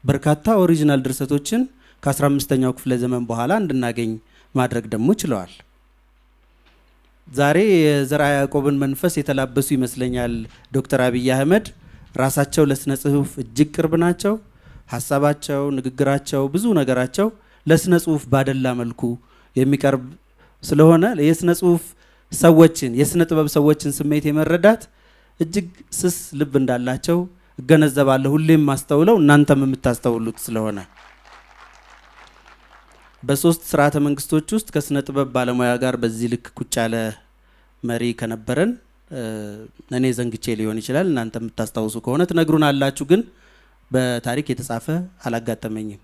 በርካታ ኦሪጅናል ድርሰቶችን ከ15ኛው ክፍለ ዘመን በኋላ እንድናገኝ ማድረግ ደግሞ ይችላል ዛሬ የዘራ ያዕቆብን መንፈስ የተላበሱ ይመስለኛል ዶክተር አብይ አህመድ ራሳቸው ለስነ ጽሁፍ እጅግ ቅርብ ናቸው ሐሳባቸው ንግግራቸው ብዙ ነገራቸው ለስነ ጽሁፍ ባደላ መልኩ የሚቀርብ ስለሆነ የስነ ጽሁፍ ሰዎችን የስነ ጥበብ ሰዎችን ስሜት የመረዳት እጅግ ስስ ልብ እንዳላቸው ገነዘባለሁ ሁሌም ማስተውለው እናንተም የምታስተውሉት ስለሆነ በሶስት ስራተ መንግስቶች ውስጥ ከስነ ጥበብ ባለሙያ ጋር በዚህ ልክ ቁጫለ መሪ ከነበረን እኔ ዘንግቼ ሊሆን ይችላል እናንተም ተታስተውሱ ከሆነ ተነግሩናላችሁ ግን በታሪክ የተጻፈ አላጋጠመኝም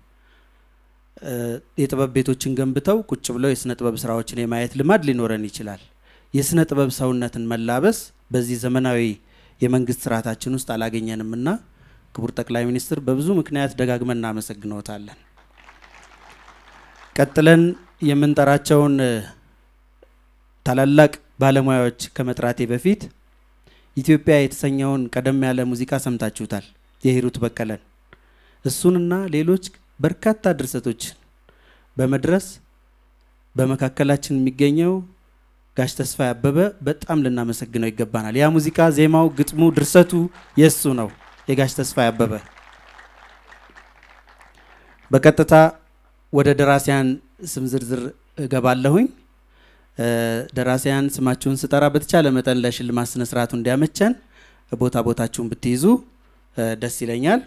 የጥበብ ቤቶችን ገንብተው ቁጭ ብለው የስነ ጥበብ ስራዎችን የማየት ልማድ ሊኖረን ይችላል የስነ ጥበብ ሰውነትን መላበስ በዚህ ዘመናዊ የመንግስት ስራታችን ውስጥ አላገኘንምና ክቡር ጠቅላይ ሚኒስትር በብዙ ምክንያት ደጋግመን እናመሰግነዎታለን ቀጥለን የምንጠራቸውን ታላላቅ ባለሙያዎች ከመጥራቴ በፊት ኢትዮጵያ የተሰኘውን ቀደም ያለ ሙዚቃ ሰምታችሁታል የሂሩት በቀለን እሱንና ሌሎች በርካታ ድርሰቶች በመድረስ በመካከላችን የሚገኘው ጋሽ ተስፋ ያበበ በጣም ለናመሰግነው ይገባናል ያ ሙዚቃ ዜማው ግጥሙ ድርሰቱ የሱ ነው የጋሽ ተስፋ ያበበ በቀጥታ ወደ ደራሲያን ስም ዝርዝር ገባለሁኝ ደራሲያን ስማቸውን ስጠራ በተቻለ መጠን ለሽልማት ስነ ስርዓቱ እንዲያመቸን ቦታችሁን ብትይዙ ደስ ይለኛል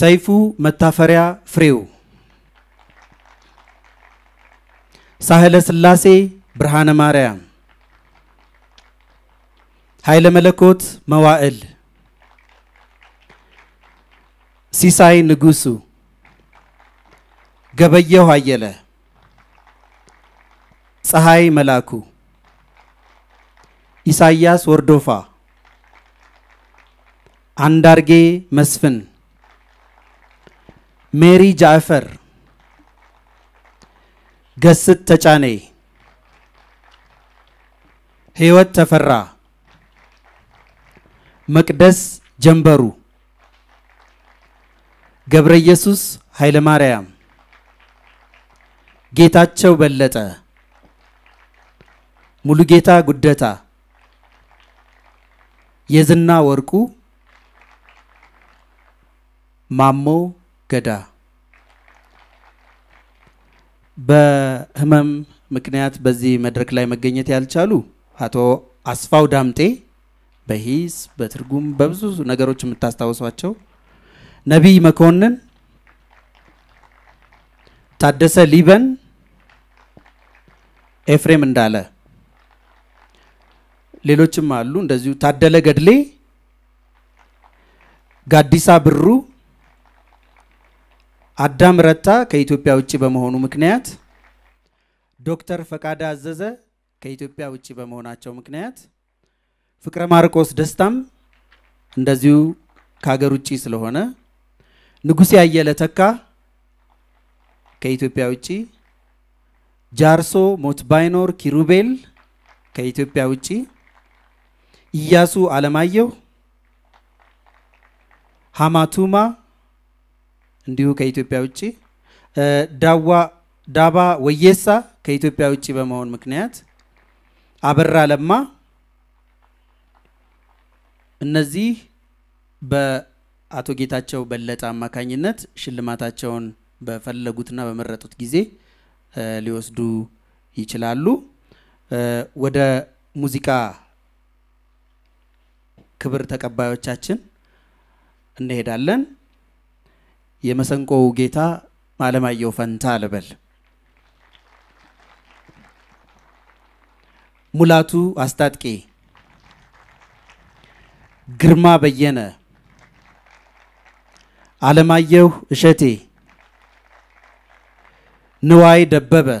ሰይፉ መታፈሪያ ፍሬው ሳህለ ስላሴ ብርሃነ ማርያም ኃይለ መለኮት መዋዕል ሲሳይ ንጉሱ ገበየው አየለ ፀሐይ መላኩ ኢሳያስ ወርዶፋ አንዳርጌ መስፍን ሜሪ ጃፈር ገስት ተጫኔ ህይወት ተፈራ መቅደስ ጀምበሩ ገብረ ኢየሱስ ኃይለ ማርያም ጌታቸው በለጠ ሙሉጌታ ጉደታ የዝና ወርቁ ማሞ ገዳ በህመም ምክንያት በዚህ መድረክ ላይ መገኘት ያልቻሉ አቶ አስፋው ዳምጤ በሂስ በትርጉም በብዙ ነገሮች የምታስተዋውሷቸው ነብይ መኮንን ታደሰ ሊበን ኤፍሬም እንዳለ ሌሎችም አሉ እንደዚሁ ታደለ ገድሌ ጋዲሳ ብሩ አዳም ረታ ከኢትዮጵያ ውጪ በመሆኑ ምክንያት ዶክተር ፈቃደ አዘዘ ከኢትዮጵያ ውጪ በመሆናቸው ምክንያት ፍቅረ ማርቆስ ደስታም እንደዚሁ ከሀገር ውጪ ስለሆነ ንጉሴ አየለ ተካ ከኢትዮጵያ ውጪ ጃርሶ ሞትባይኖር ኪሩቤል ከኢትዮጵያ ውጪ ኢያሱ አለማየሁ ሃማቱማ እንዲሁ ከኢትዮጵያ ውጪ ዳባ ወየሳ ከኢትዮጵያ ውጪ በመሆን ምክንያት አበራ ለማ እነዚህ በአቶ ጌታቸው በለጠ አማካኝነት ሽልማታቸውን በፈለጉትና በመረጡት ጊዜ ሊወስዱ ይችላሉ ወደ ሙዚቃ ክብር ተቀባዮቻችን እንሄዳለን የመሰንቆው ጌታ Malamayo Fantalabel Mulatu Astatke Girma Bayena Alamayo Shetty Noai de Baba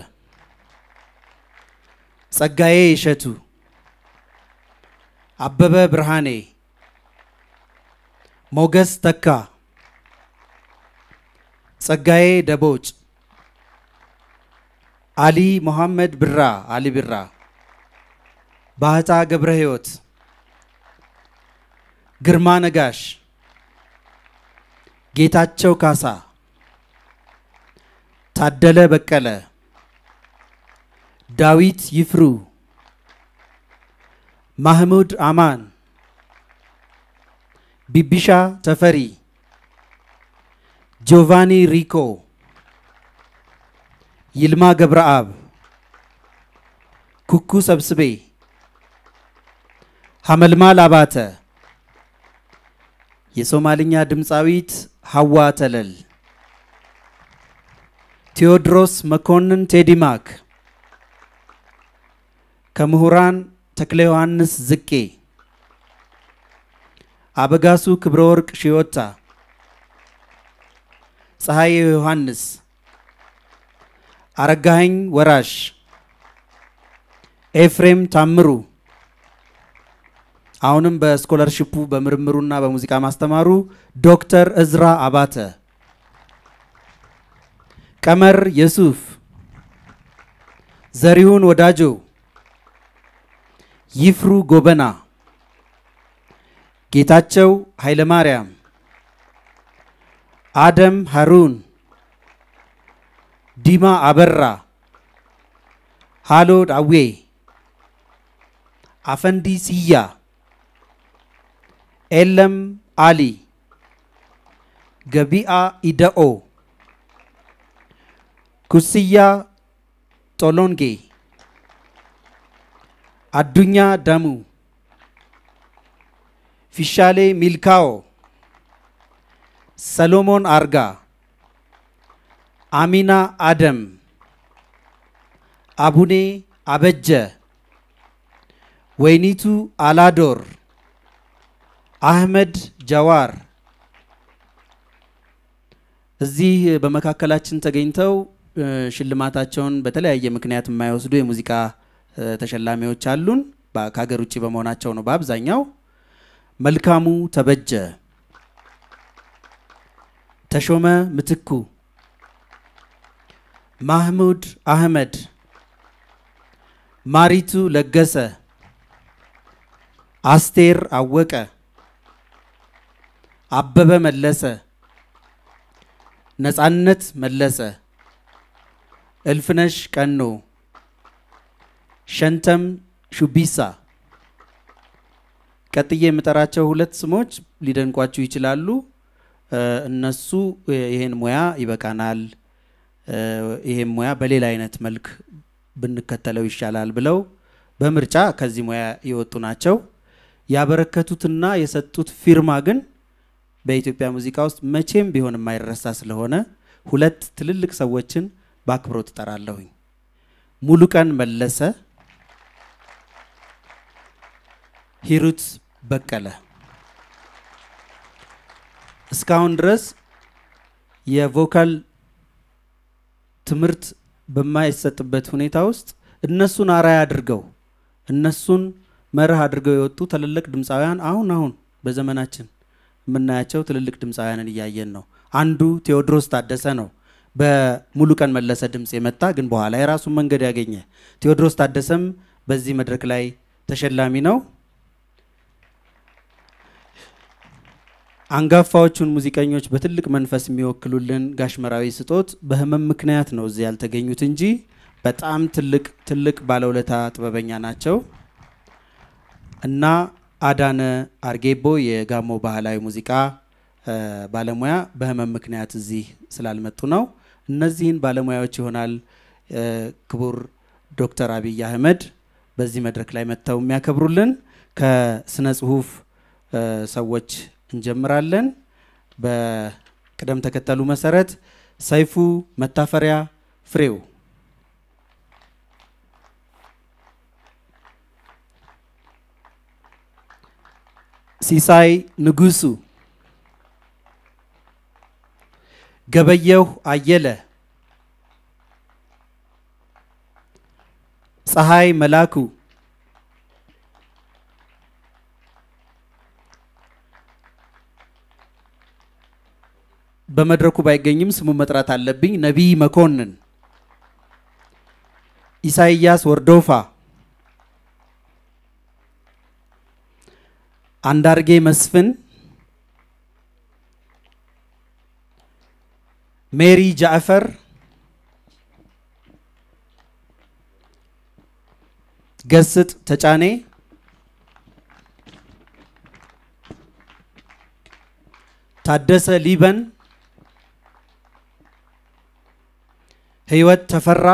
Sagaye Shetu Ababa Brahane Mogas Taka Sagaye Daboch Ali Mohammed Birra Ali Birra Bahata Gabrahot Girma Nagash Getacho Kasa Taddele Bekele Dawit Yifru Mahmoud Aman Bibisha Tafari Giovanni Rico Yilma Gabraab Kuku Sabsebe Hamalma Labata Yesomalinya Dimsawit Hawa Talal Theodros Makonnen Tedimak Kamuhuran Takleoannis Ziki Abagasu Kbrork Shiota Sahaye Yohannes Aragahin Warash Ephraim Tamru Aunum ba scholarshipu ba murmuruna ba muzika mastamaru Dr. Ezra Abata Kamar Yusuf Zarihun Wadajo Yifru Gobana Getachew Hailemariam Adam Harun Dima Aberra Halod Awe Afandi Siya Elam Ali Gabia Idao Kusiya Tolonge Adunya Damu Fishale Milkao Salomon Arga Amina Adam Abune Abedja Wainitu Alador Ahmed Jawar Zih Bamakakalachen Taginto Shilmataton Batala Yemknat Mayos do Musica Tashalameo Chalun Bakagaruchiba Monachon Bab Zanyao Malkamu Tabedja Tashoma Mitiku Mahmoud Ahmed Maritu Lagasa Aster Aweka Ababa Melesa Nasanet Melesa Elfinesh Kano Shantam Shubisa Katiye Metaracha Hulet Smoch Lidan Kwachu Chilalu Nasu Ihen Moya Ibakanal Ihen Moya Balilainet Milk Bin Katalo Shalal below Bamricha Kazimoya Yotunacho Yabarakatutna is a tooth firmagan Beitopia Musicos Machim Bihon my Rasas Lahona who let Tilixa watchin back brought Taralowing Mulukan Melesa Hirut Bakala Scoundrels, ye vocal Timurt Bemaiset Betunitaust, Nasun Ara Adrigo, Nasun Merhadrigo, Tutallictum Sayan, Aun, Bezamanachin, Menacho, Telictum Sayan and Yayeno, Andu, Theodros Tadesano, Be Mulukan Melasetum Semetag and Boalera Sumangadagine, Theodros Tadesem, Bezimedraclai, Teshed Lamino. አንጋፋዎቹን ሙዚቀኞች በትልቅ መንፈስ የሚወክሉልን ጋሽ መራዊ ስጦት በህመም ምክንያት ነው እዚህ ያልተገኙት እንጂ በጣም ትልቅ ባለውለታ ጥበበኛ ናቸው እና አዳነ አርጌቦ የጋሞ ባህላዊ ሙዚቃ ባለሙያ በህመም ምክንያት እዚህ ስላልመጡ ነው እነዚህን ባለሙያዎች ይሆናል ክቡር ዶክተር አብይ አህመድ በዚህ መድረክ ላይ መተው የሚያከብሩልን ከስነ ጽሁፍ ሰዎች እንጀምራለን በቀደም ተከታሉ መሰረት ሰይፉ መታፈሪያ ፍሬው ሲሳይ ንጉሱ ገበየው አየለ ፀሐይ መላኩ በመድረኩ ባይገኝም ስሙ መጥራት አለብኝ ነብይ መኮንን ኢሳይያስ ወርዶፋ አንዳርጌ መስፍን ሜሪ ጃዕፈር ገስጥ ተጫኔ ታደሰ ሊበን ህይወት ተፈራ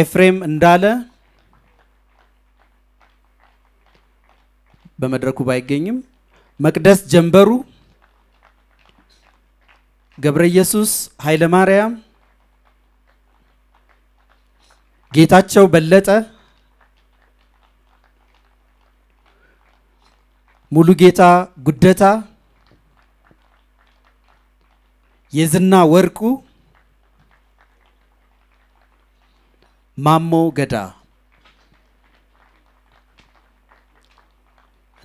ኤፍሬም እንዳለ በመድረኩ ባይገኝም መቅደስ ጀንበሩ ገብረ ኢየሱስ ኃይለ ማርያም ጌታቸው በለጠ ሙሉጌታ ጉደታ የዝና ወርቁ ማሞ ገዳ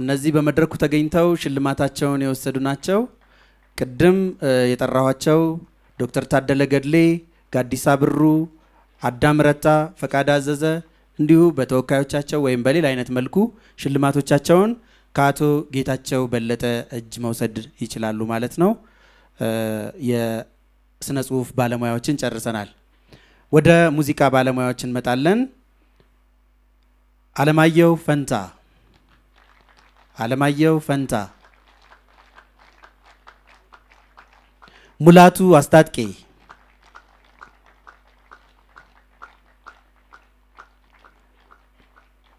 እነዚህ በመድረኩ ተገኝተው ሽልማታቸውን የወሰዱ ናቸው። ቅድም የጠራዋቸው ዶክተር ታደለ ገድሌ፣ ጋዲሳ ብሩ፣ አዳም ረታ፣ ፈቃዳ አዘዘ እንዲሁ በተወካዮቻቸው ወይም በሌላ አይነት መልኩ ሽልማቶቻቸውን ካቶ ጌታቸው በለጠ እጅ መውሰድ ይችላሉ ማለት ነው። የስነ ጽሁፍ ባለሙያዎችን ጨርሰናል። ወደ ሙዚቃ ባለሙያዎችን መጣለን። አለማየሁ ፈንታ ሙላቱ አስታጥቄ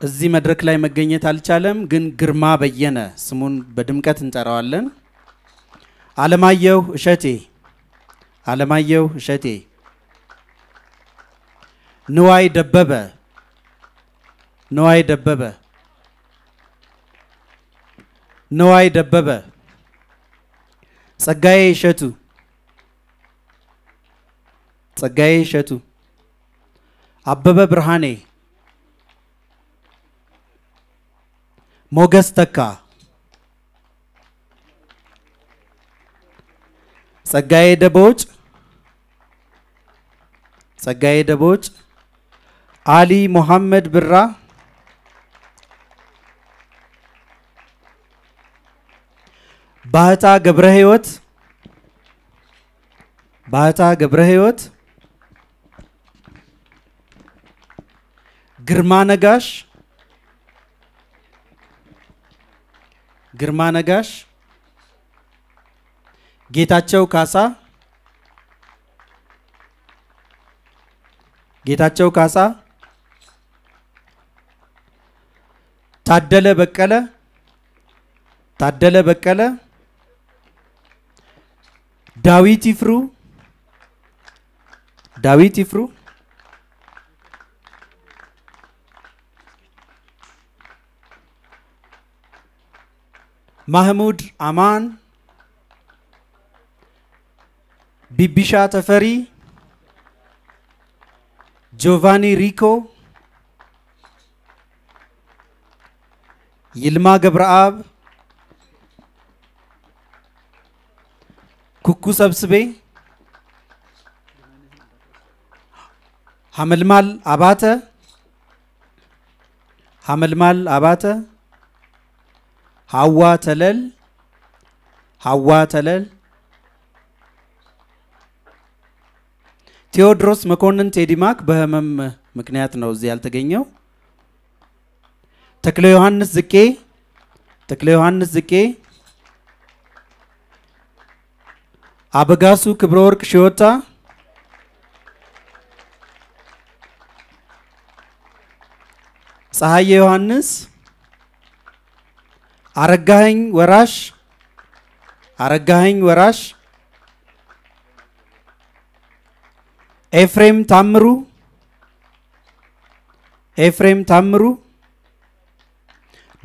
እዚህ መድረክ ላይ መገኘት አልቻለም ግን ግርማ በየነ ስሙን በድምቀት እንጠራዋለን። አለማየሁ እሸቴ ንዋይ ደበበ ጸጋዬ እሸቱ አበበ ብርሃኔ ሞገስ ተካ ጸጋዬ ደቦጭ አሊ መሐመድ ብራ ባህታ ገብረ ሕይወት ግርማ ነጋሽ ጌታቸው ካሳ ታደለ በቀለ ዳዊት ይፍሩ ማህሙድ አማን ቢቢሻ ተፈሪ ጆቫኒ ሪኮ ይልማ ገብረአብ ኩኩ ሰብስቤ ሐመልማል አባተ ሐዋ ተለል ቴዎድሮስ መኮንን ቴዲማክ በህመም ምክንያት ነው እዚህ ያልተገኘው። ተክለ ዮሐንስ ዝቄ አበጋሱ ክብረ ወርቅ ሽዮታ ፀሐዬ ዮሐንስ አረጋኸኝ ወራሽ Aragaing Warash, Ephraim Tamru,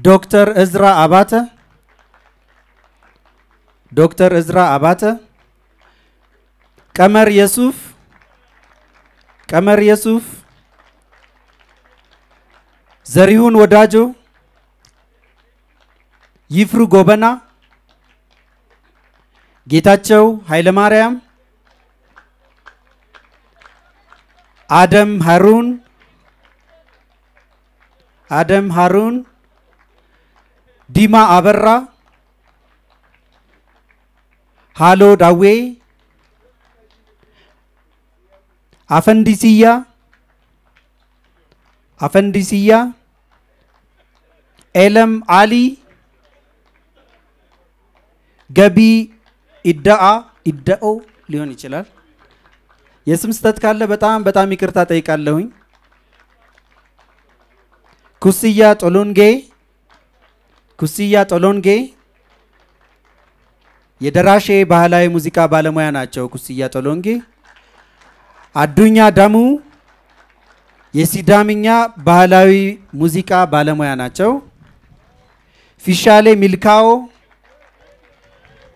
Dr. Ezra Abata, Kamar Yusuf, Zarihun Wadajo, Yifru Gobana, Gitacho Hailemariam, Adam Harun, Dima Aberra, Halo Dawe, Afandisiya, Elam Ali, Gabi Iddao Leoni Chelar. Yesum stat kalle batam ikrta tay kalle hoy. Kusiyat olonge. Yedarashe bahalay muzika balamoya nacho Kusiyat olonge. Adunya damu yesidaminya bahalawi muzika balamoya nacho. Fishale milkao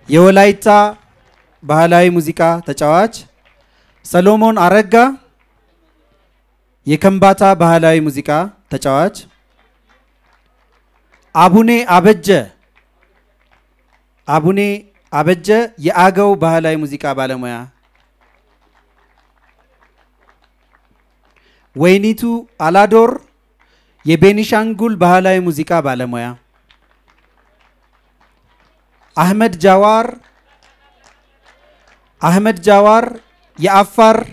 yewalaita bahalawi muzika tachawach. Solomon Aragga Yekambata bahalawi muzika tachawach. Abune Abejje Yeagao bahalawi muzika balamoya. Wainitu Alador Yebenishangul bahalawi muzika balamoya. Ahmed Jawar Yaafar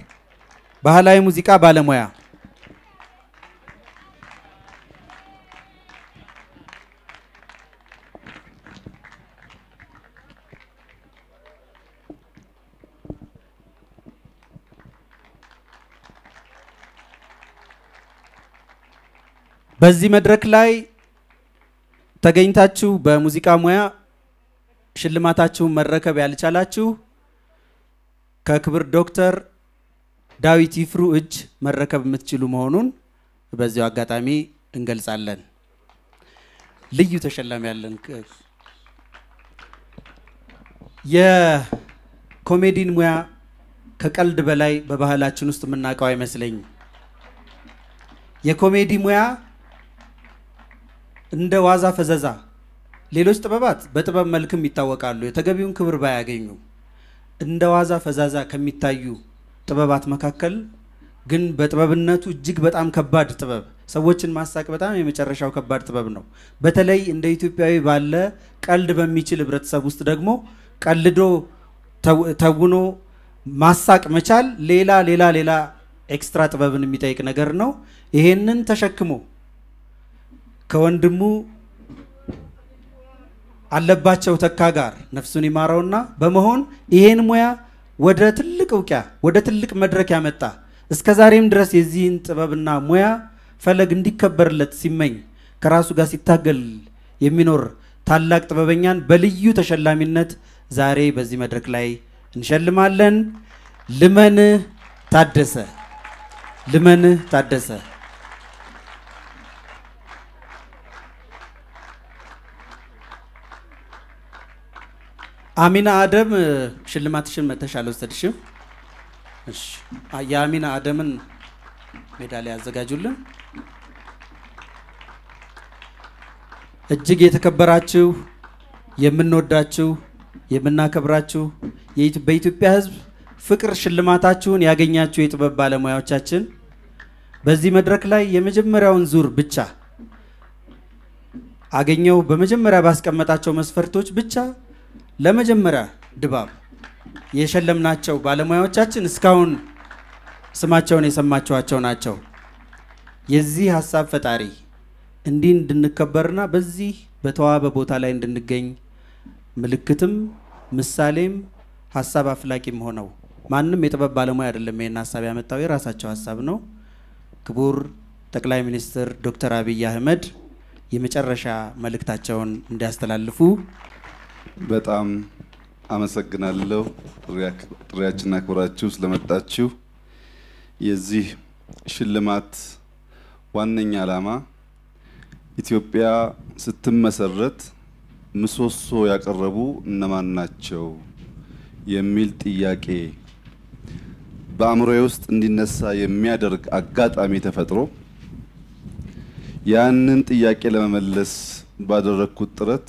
bahalawi muzika balamoya. በዚህ መድረክ ላይ ተገኝታችሁ በሙዚቃ ሙያ ሽልማታችሁን መረከብ ያልቻላችሁ ከክብር ዶክተር ዳዊት ይፍሩ እጅ መረከብ የምትችሉ መሆኑን በዚያው አጋጣሚ እንገልጻለን። ልዩ ተሸላሚ ያለን የኮሜዲን ሙያ ከቀልድ በላይ በባህላችን ውስጥ ምናቀው አይመስለኝ። የኮሜዲ ሙያ እንደ ዋዛ ፈዘዛ ሌሎች ጥበባት በጥበብ መልክም ይታወቃሉ የተገቢውን ክብር ባያገኙ እንደ ዋዛ ፈዛዛ ከሚታዩ ጥበባት መካከል ግን በጥበብነቱ እጅግ በጣም ከባድ ጥበብ ሰዎችን ማሳቅ በጣም የመጨረሻው ከባድ ጥበብ ነው በተለይ እንደ ኢትዮጵያዊ ባለ ቀልድ በሚችል ህብረተሰብ ውስጥ ደግሞ ቀልዶ ተውኖ ማሳቅ መቻል ሌላ ኤክስትራ ጥበብን የሚጠይቅ ነገር ነው ይሄንን ተሸክሞ ከወንድሙ አለባቸው ተካጋር ነፍሱን ይማራውና በመሆን ይሄን ሙያ ወደ ትልቅ መድረክ ያመጣ እስከዛሬም ድረስ የዚህን ጥበብና ሙያ ፈለግ እንዲከበርለት ሲመኝ ከራሱ ጋር ሲታገል የሚኖር ታላቅ ጥበበኛን በልዩ ተሸላሚነት ዛሬ በዚህ መድረክ ላይ እንሸልማለን ልመን ታደሰ አሚና አደም ሽልማትሽን መተሻለው ሰድሽም እሺ አያሚና አደምን ሜዳሊያ አዘጋጁልን እጅግ የተከበራችሁ የምንወዳችሁ የምናከብራችሁ በኢትዮጵያ ህዝብ ፍቅር ሽልማታችሁን ያገኛችሁ የጥበብ ባለሙያዎቻችን በዚህ መድረክ ላይ የመጀመሪያውን ዙር ብቻ አገኘው በመጀመሪያ ባስቀመጣቸው መስፈርቶች ብቻ ለመጀመሪያ ድባብ የሸለምናቸው ባለሙያዎቻችን እስካሁን ስማቸውን የሰማችኋቸው ናቸው የዚህ ሐሳብ ፈጣሪ እንዲን እንድንከበርና በዚህ በተዋበ ቦታ ላይ እንድንገኝ ምልክትም ምሳሌም ሐሳብ አፍላቂም ሆነው ማንንም የተበባ ባለሙያ አይደለም የና ሐሳብ ያመጣው የራሳቸው ሐሳብ ነው ክቡር ጠቅላይ ሚኒስትር ዶክተር አብይ አህመድ የመጨረሻ መልእክታቸውን እንዲያስተላልፉ በጣም አመሰግናለሁ ጥሪያችንን አክብራችሁ ስለመጣችሁ የዚህ ሽልማት ዋነኛ ዓላማ ኢትዮጵያ ስትመሰረት ምሶሶ ያቀረቡ እነማን ናቸው የሚል ጥያቄ በአምሮዬ ውስጥ እንዲነሳ የሚያደርግ አጋጣሚ ተፈጥሮ ያንን ጥያቄ ለመመለስ ባደረኩት ጥረት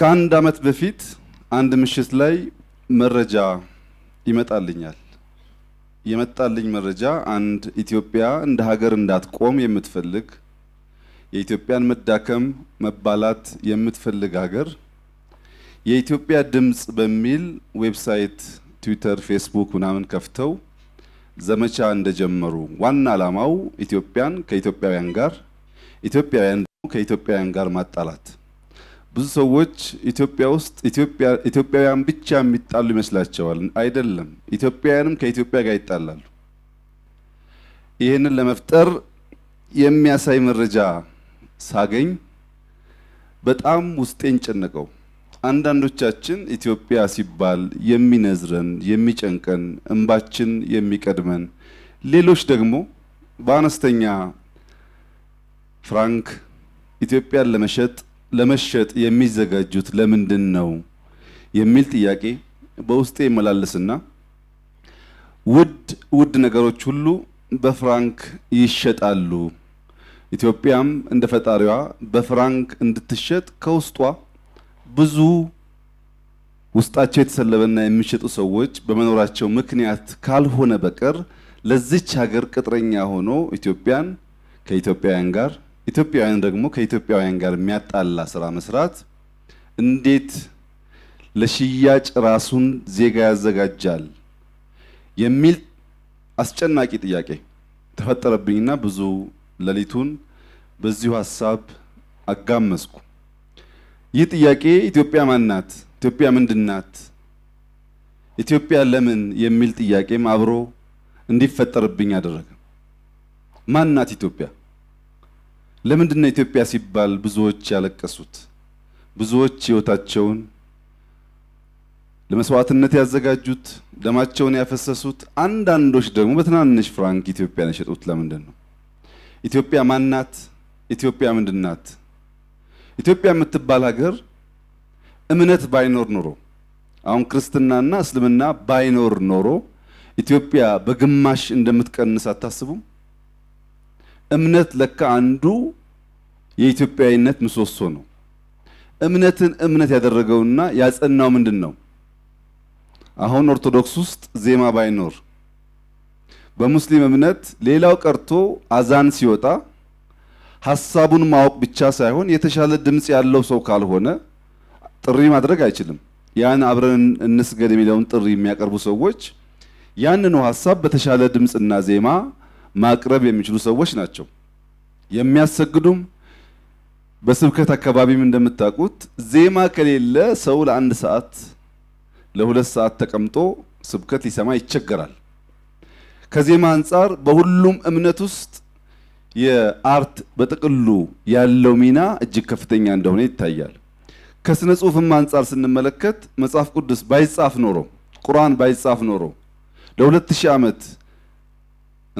ከአንድ አመት በፊት አንድ ምሽት ላይ መረጃ ይመጣልኛል የመጣልኝ መረጃ አንድ ኢትዮጵያ እንደ ሀገር እንዳትቆም የምትፈልግ የኢትዮጵያን መዳከም መባላት የምትፈልግ ሀገር የኢትዮጵያ ድምጽ በሚል ዌብሳይት ትዊተር ፌስቡክ ምናምን ከፍተው ዘመቻ እንደጀመሩ ዋና ዓላማው ኢትዮጵያን ከኢትዮጵያውያን ጋር ኢትዮጵያውያን ከኢትዮጵያውያን ጋር ማጣላት ብዙ ሰዎች ኢትዮጵያ ውስጥ ኢትዮጵያውያን ብቻ የሚጣሉ ይመስላቸዋል አይደለም ኢትዮጵያውያንም ከኢትዮጵያ ጋር ይጣላሉ ይሄንን ለመፍጠር የሚያሳይ መረጃ ሳገኝ በጣም ውስጤን ጨነቀው አንዳንዶቻችን ኢትዮጵያ ሲባል የሚነዝረን የሚጨንቀን እንባችን የሚቀድመን ሌሎች ደግሞ ባነስተኛ ፍራንክ ኢትዮጵያን ለመሸጥ የሚዘጋጁት ለምንድን ነው የሚል ጥያቄ በውስጤ ይመላለስና ውድ ነገሮች ሁሉ በፍራንክ ይሸጣሉ ኢትዮጵያም እንደ ፈጣሪዋ በፍራንክ እንድትሸጥ ከውስጧ ብዙ ውስጣቸው የተሰለበና የሚሸጡ ሰዎች በመኖራቸው ምክንያት ካልሆነ በቀር ለዚች ሀገር ቅጥረኛ ሆኖ ኢትዮጵያን ከኢትዮጵያውያን ጋር ኢትዮጵያውያን ደግሞ ከኢትዮጵያውያን ጋር የሚያጣላ ስራ መስራት እንዴት ለሽያጭ ራሱን ዜጋ ያዘጋጃል የሚል አስጨናቂ ጥያቄ ተፈጠረብኝና ብዙ ለሊቱን በዚሁ ሐሳብ አጋመስኩ ይህ ጥያቄ ኢትዮጵያ ማናት ኢትዮጵያ ምንድናት ኢትዮጵያ ለምን የሚል ጥያቄም አብሮ እንዲፈጠርብኝ አደረገ ማናት ኢትዮጵያ ለምንድነው ኢትዮጵያ ሲባል ብዙዎች ያለቀሱት ብዙዎች ህይወታቸውን ለመስዋዕትነት ያዘጋጁት ደማቸውን ያፈሰሱት አንዳንዶች ደግሞ በትናንሽ ፍራንክ ኢትዮጵያን የሸጡት ለምንድነው ኢትዮጵያ ማናት ኢትዮጵያ ምንድናት ኢትዮጵያ የምትባል ሀገር እምነት ባይኖር ኖሮ አሁን ክርስትናና እስልምና ባይኖር ኖሮ ኢትዮጵያ በግማሽ እንደምትቀንስ አታስቡም እምነት ለካ አንዱ የኢትዮጵያዊነት ምሰሶ ነው እምነትን እምነት ያደረገውና ያጸናው ምንድነው አሁን ኦርቶዶክስ ውስጥ ዜማ ባይኖር በሙስሊም እምነት ሌላው ቀርቶ አዛን ሲወጣ ሐሳቡን ማወቅ ብቻ ሳይሆን የተሻለ ድምጽ ያለው ሰው ካልሆነ ጥሪ ማድረግ አይችልም ያን አብረን እንስገድ የሚለውን ጥሪ የሚያቀርቡ ሰዎች ያንኑ ሐሳብ በተሻለ ድምጽና ዜማ ማቅረብ የሚችሉ ሰዎች ናቸው የሚያሰግዱም በስብከት አካባቢም እንደምታውቁት ዜማ ከሌለ ሰው ለአንድ ሰዓት ለሁለት ሰዓት ተቀምጦ ስብከት ሊሰማ ይቸገራል ከዜማ አንፃር በሁሉም እምነት ውስጥ የአርት በጥቅሉ ያለው ሚና እጅግ ከፍተኛ እንደሆነ ይታያል ከስነ ጽሁፍም አንፃር ስንመለከት መጽሐፍ ቅዱስ ባይጻፍ ኖሮ ቁርአን ባይጻፍ ኖሮ ለ2000 ዓመት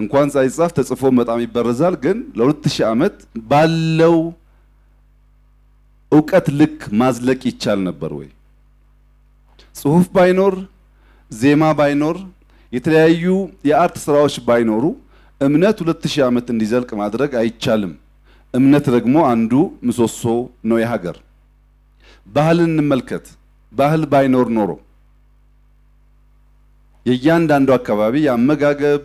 እንኳን ሳይጻፍ ተጽፎ በጣም ይበረዛል ግን ለ2000 ዓመት ባለው ዕውቀት ልክ ማዝለቅ ይቻል ነበር ወይ ጽሁፍ ባይኖር ዜማ ባይኖር የተለያዩ የአርት ስራዎች ባይኖሩ እምነት 2000 ዓመት እንዲዘልቅ ማድረግ አይቻልም እምነት ደግሞ አንዱ ምሶሶ ነው የሀገር ባህልን መልከት ባህል ባይኖር ኖሮ የያንዳንዱ አካባቢ ያመጋገብ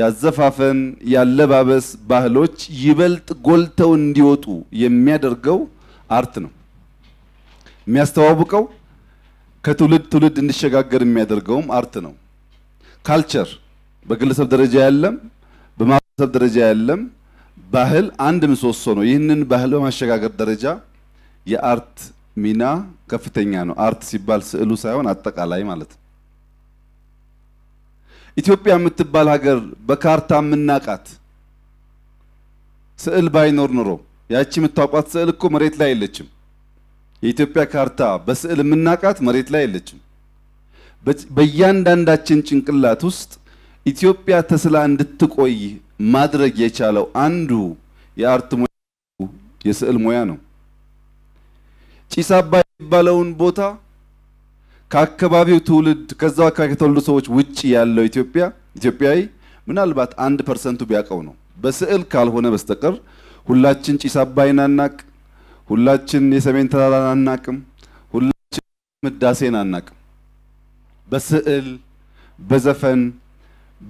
ያዘፋፈን ያለባበስ ባህሎች ይበልጥ ጎልተው እንዲወጡ የሚያደርገው አርት ነው የሚያስተዋውቀው ከትውልድ ትውልድ እንዲሸጋገር የሚያደርገውም አርት ነው ካልቸር በግለሰብ ደረጃ ያለም በማህበረሰብ ደረጃ ያለም ባህል አንድ ምሰሶ ነው ይህንን ባህል በማሸጋገር ደረጃ የአርት ሚና ከፍተኛ ነው አርት ሲባል ስዕሉ ሳይሆን አጠቃላይ ማለት ነው ኢትዮጵያ የምትባል ሀገር በካርታ ምናቃት ስዕል ባይኖር ኖሮ ያቺ ምታቋት ስዕል እኮ መሬት ላይ የለችም የኢትዮጵያ ካርታ በስዕል ምናቃት መሬት ላይ የለችም በእያንዳንዳችን ጭንቅላት ውስጥ ኢትዮጵያ ተስላ እንድትቆይ ማድረግ የቻለው አንዱ የአርት ሙያ የስዕል ሙያ ነው ጪስ አባይ ባለውን ቦታ ካከባቢው ትውልድ ከዛው ከተወለዱ ሰዎች ውጪ ያለው ኢትዮጵያዊ ምናልባት 1% ቢያቀው ነው በስዕል ካልሆነ በስተቀር ሁላችን ጪስ አባይን አናቅ ሁላችን የሰሜን ተራራን አናቅም ሁላችን ምዳሴን አናቅም በስዕል በዘፈን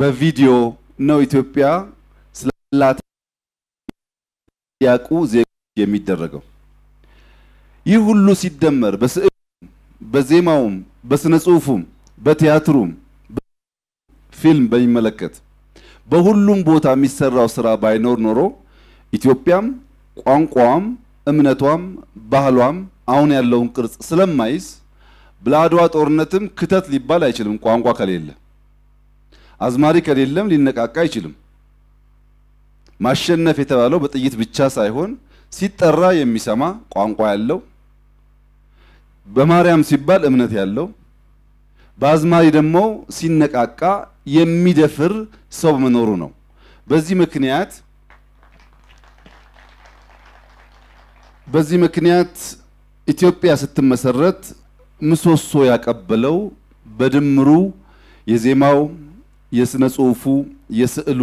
በቪዲዮ ነው ኢትዮጵያ ስላላት ያቁ የሚደረገው ይህ ሁሉ ሲደመር በስዕል በዜማው በስነ ጽሁፉም በቲያትሩም ፊልም በሚመለከት በሁሉም ቦታ የሚሰራው ስራ ባይኖር ኖሮ ኢትዮጵያም ቋንቋም እምነቷም ባህሏም አሁን ያለውን ቅርጽ ስለማይዝ ብላድዋ ጦርነትም ክተት ሊባል አይችልም ቋንቋ ከሌለ አዝማሪ ከሌለም ሊነቃቃ አይችልም ማሸነፍ የተባለው በጥይት ብቻ ሳይሆን ሲጠራ የሚሰማ ቋንቋ ያለው በማርያም ሲባል እምነት ያለው ባዝማሪ ደግሞ ሲነቃቃ የሚደፍር ሰው መኖሩ ነው በዚህ ምክንያት ኢትዮጵያ ስትመሰረት ምሰሶ ያቀበለው በድምሩ የዜማው የስነ ጽሁፉ የስዕሉ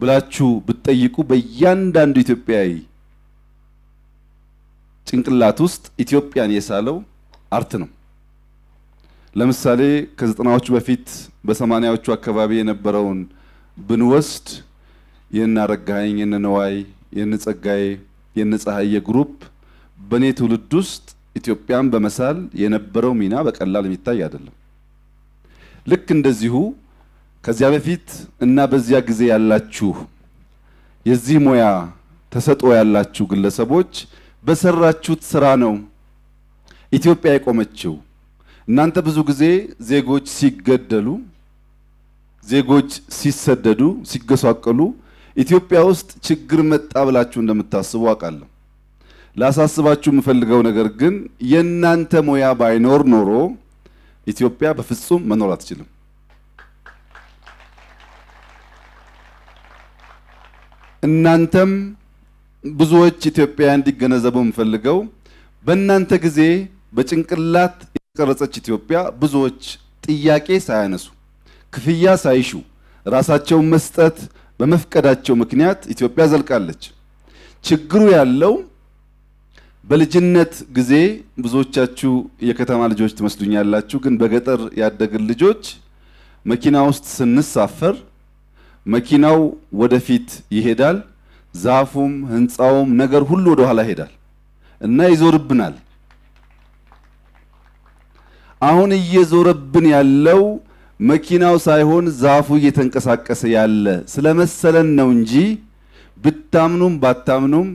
ብላችሁ ብትጠይቁ በእያንዳንዱ ኢትዮጵያዊ ጭንቅላት ውስጥ ኢትዮጵያን የሳለው አርት ነው ለምሳሌ ከ90ዎቹ በፊት በ80ዎቹ አካባቢ የነበረውን ብንወስድ የናረጋኝ የነነዋይ የነጸጋይ የነጸሃየ ግሩፕ በኔ ትውልድ ውስጥ ኢትዮጵያን በመሳል የነበረው ሚና በቀላል የሚታይ አይደለም ልክ እንደዚሁ ከዚያ በፊት እና በዚያ ጊዜ ያላችሁ የዚህ ሙያ ተሰጥኦ ያላችሁ ግለሰቦች በሰራችሁት ስራ ነው ኢትዮጵያ የቆመችው እናንተ ብዙ ጊዜ ዜጎች ሲገደሉ ዜጎች ሲሰደዱ ሲገሳቀሉ ኢትዮጵያ ውስጥ ችግር መጣ ብላችሁ እንደምታስቡ አቃለሁ ላሳስባችሁ የምፈልገው ነገር ግን የናንተ ሙያ ባይኖር ኖሮ ኢትዮጵያ በፍጹም መኖር አትችልም እናንተም ብዙዎች ኢትዮጵያውያን እንዲገነዘቡ ምፈልገው በእናንተ ጊዜ በጭንቅላት የተቀረጸች ኢትዮጵያ ብዙዎች ጥያቄ ሳያነሱ ክፍያ ሳይሹ ራሳቸው መስጠት በመፍቀዳቸው ምክንያት ኢትዮጵያ ዘልቃለች ችግሩ ያለው በልጅነት ጊዜ ብዙዎቻችሁ የከተማ ልጆች ትመስሉኛላችሁ ግን በገጠር ያደግን ልጆች መኪና ውስጥ ስንሳፈር መኪናው ወደፊት ይሄዳል ዛፉም ህንጻውም ነገር ሁሉ ወደ ኋላ ይሄዳል እና ይዞርብናል አሁን እየዞረብን ያለው መኪናው ሳይሆን ዛፉ እየተንቀሳቀሰ ያለ ስለመሰለን ነው እንጂ ብታምኑም ባታምኑም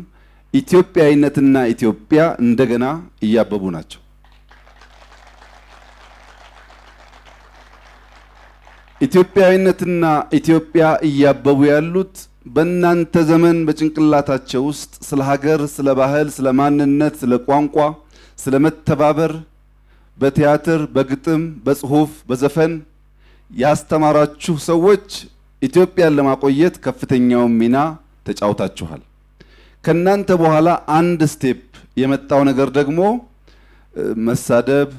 ኢትዮጵያዊነትና ኢትዮጵያ እንደገና እያበቡ ናቸው ኢትዮጵያዊነትና ኢትዮጵያ እያበቡ ያሉት በእናንተ ዘመን በጭንቅላታቸው ውስጥ ስለ ሀገር ስለ ባህል ስለ ማንነት ስለ ቋንቋ ስለ መተባበር በቲያትር በግጥም በጽሁፍ በዘፈን ያስተማራችሁ ሰዎች ኢትዮጵያን ለማቆየት ከፍተኛው ሚና ተጫውታችኋል ከናንተ በኋላ አንድ ስቴፕ የመጣው ነገር ደግሞ መሳደብ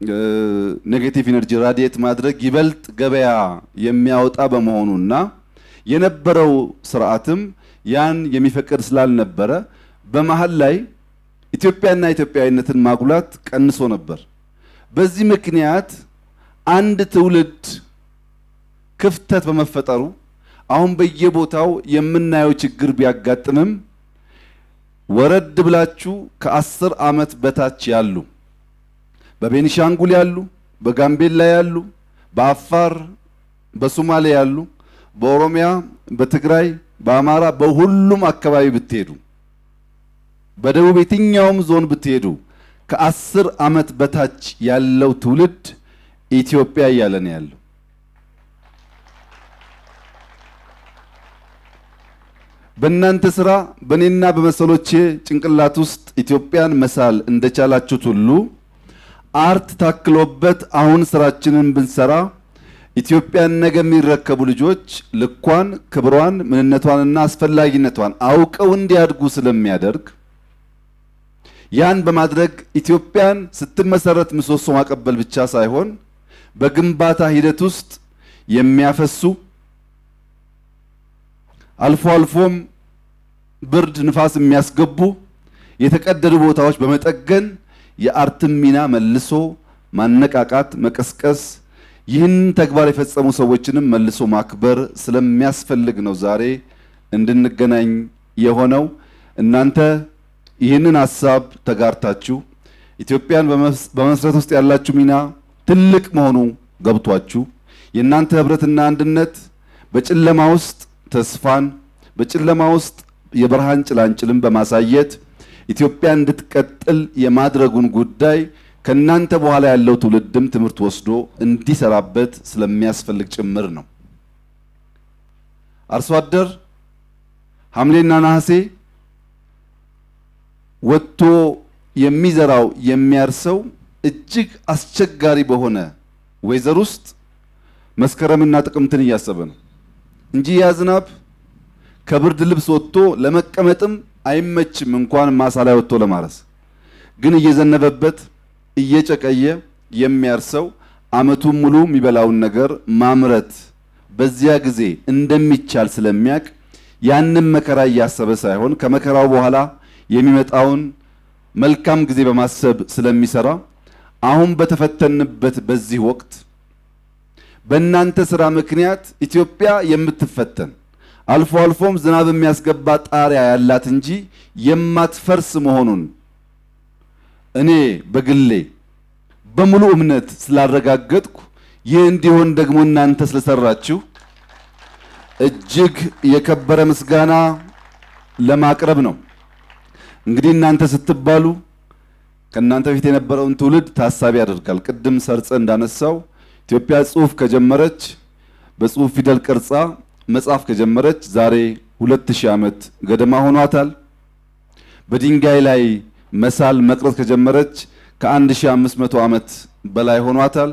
negative energy radiate madreg gibelt gabea yemiaut abamonuna yenebero sraatum yan yemifakir slal nebbera bemahallay Ethiopianna Ethiopianetin magulat qanso nebber bezi mkniyat and tewlid kiftet bemefetaru ahun beyebotaw yeminayo chigir biyagatmem ወረድ ብላችሁ ከ10 አመት በታች ያሉ በቤኒሻንጉል ያሉ በጋምቤላ ያሉ በአፋር በሶማሊያ ያሉ በኦሮሚያ በትግራይ በአማራ በሁሉም አካባቢ ብትሄዱ በደቡብ የትኛውም ዞን ብትሄዱ ከ10 አመት በታች ያለው ትውልድ ኢትዮጵያ ያለን ያለው በእናንተ ስራ በኔና በመሰሎቼ ጭንቅላት ውስጥ ኢትዮጵያን መሳል እንደቻላችሁት ሁሉ አርት ታክሎበት አሁን ስራችንን ብንሰራ ኢትዮጵያን ነገ የሚረከቡ ልጆች ልኳን ክብሯን ምንነቷንና አስፈላጊነቷን አውቀው እንዲያድጉ ስለሚያደርግ ያን በማድረግ ኢትዮጵያን ስትመሰረት ምሰሶ ማቀበል ብቻ ሳይሆን በግንባታ ሂደት ውስጥ የሚያፈሱ አልፎ አልፎም ብርድ ንፋስ የሚያስገቡ የተቀደዱ ቦታዎች በመጠገን የአርትም ሚና መልሶ ማነቃቃት መቀስቀስ ይህን ተግባር የፈጸሙ ሰዎችንም መልሶ ማክበር ስለሚያስፈልግ ነው ዛሬ እንድንገናኝ የሆነው። እናንተ ይህንን ሐሳብ ተጋርታችሁ ኢትዮጵያን በመሰረት ውስጥ ያላችሁ ሚና ትልቅ መሆኑ ገብቷችሁ የእናንተ ህብረትና አንድነት በጨለማ ውስጥ ተስፋን በጨለማ ውስጥ የብርሃን ጭላንጭልን በማሳየት ኢትዮጵያ እንድትቀጥል የማድረጉን ጉዳይ ከናንተ በኋላ ያለው ትውልድም ትምህርት ወስዶ እንዲሰራበት ስለሚያስፈልግ ጭምር ነው። አርሶ አደር ሐምሌና ነሐሴ ወጥቶ የሚዘራው የሚያርሰው እጅግ አስቸጋሪ በሆነ ወይዘር ውስጥ መስከረምና ጥቅምትን እያሰበ ነው እንጂ ያዝናብ ከብርድ ልብስ ወጥቶ ለመቀመጥም አይመችም እንኳን ማሳ ላይ ወጥቶ ለማረስ ግን እየዘነበበት እየጨቀየ የሚያርሰው አመቱን ሙሉ የሚበላውን ነገር ማምረት በዚያ ጊዜ እንደሚቻል ስለሚያቅ ያንን መከራ ያሰበ ሳይሆን ከመከራው በኋላ የሚመጣውን መልካም ጊዜ በማሰብ ስለሚሰራ አሁን በተፈተንበት በዚህ ወቅት በእናንተ ስራ ምክንያት ኢትዮጵያ የምትፈተን አልፎ አልፎም ዝናብ የሚያስገባ ጣሪያ ያላት እንጂ የማትፈርስ መሆኑን እኔ በግሌ በሙሉ እምነት ስላረጋገጥኩ ይህ እንዲሆን ደግሞ እናንተ ስለሰራችሁ እጅግ የከበረ ምስጋና ለማቅረብ ነው። እንግዲህ እናንተ ስትባሉ ከናንተ ፊት የነበረውን ትውልድ ታሳቢ ያደርጋል። ቅድም ሰርጸ እንዳነሳው ኢትዮጵያ ጽሁፍ ከጀመረች በጽሁፍ ፊደል ቅርጻ መጻፍ ከጀመረች ዛሬ 2000 አመት ገደማ ሆኗታል። በድንጋይ ላይ መሳል መቅረጽ ከጀመረች ከ1500 አመት በላይ ሆኗታል።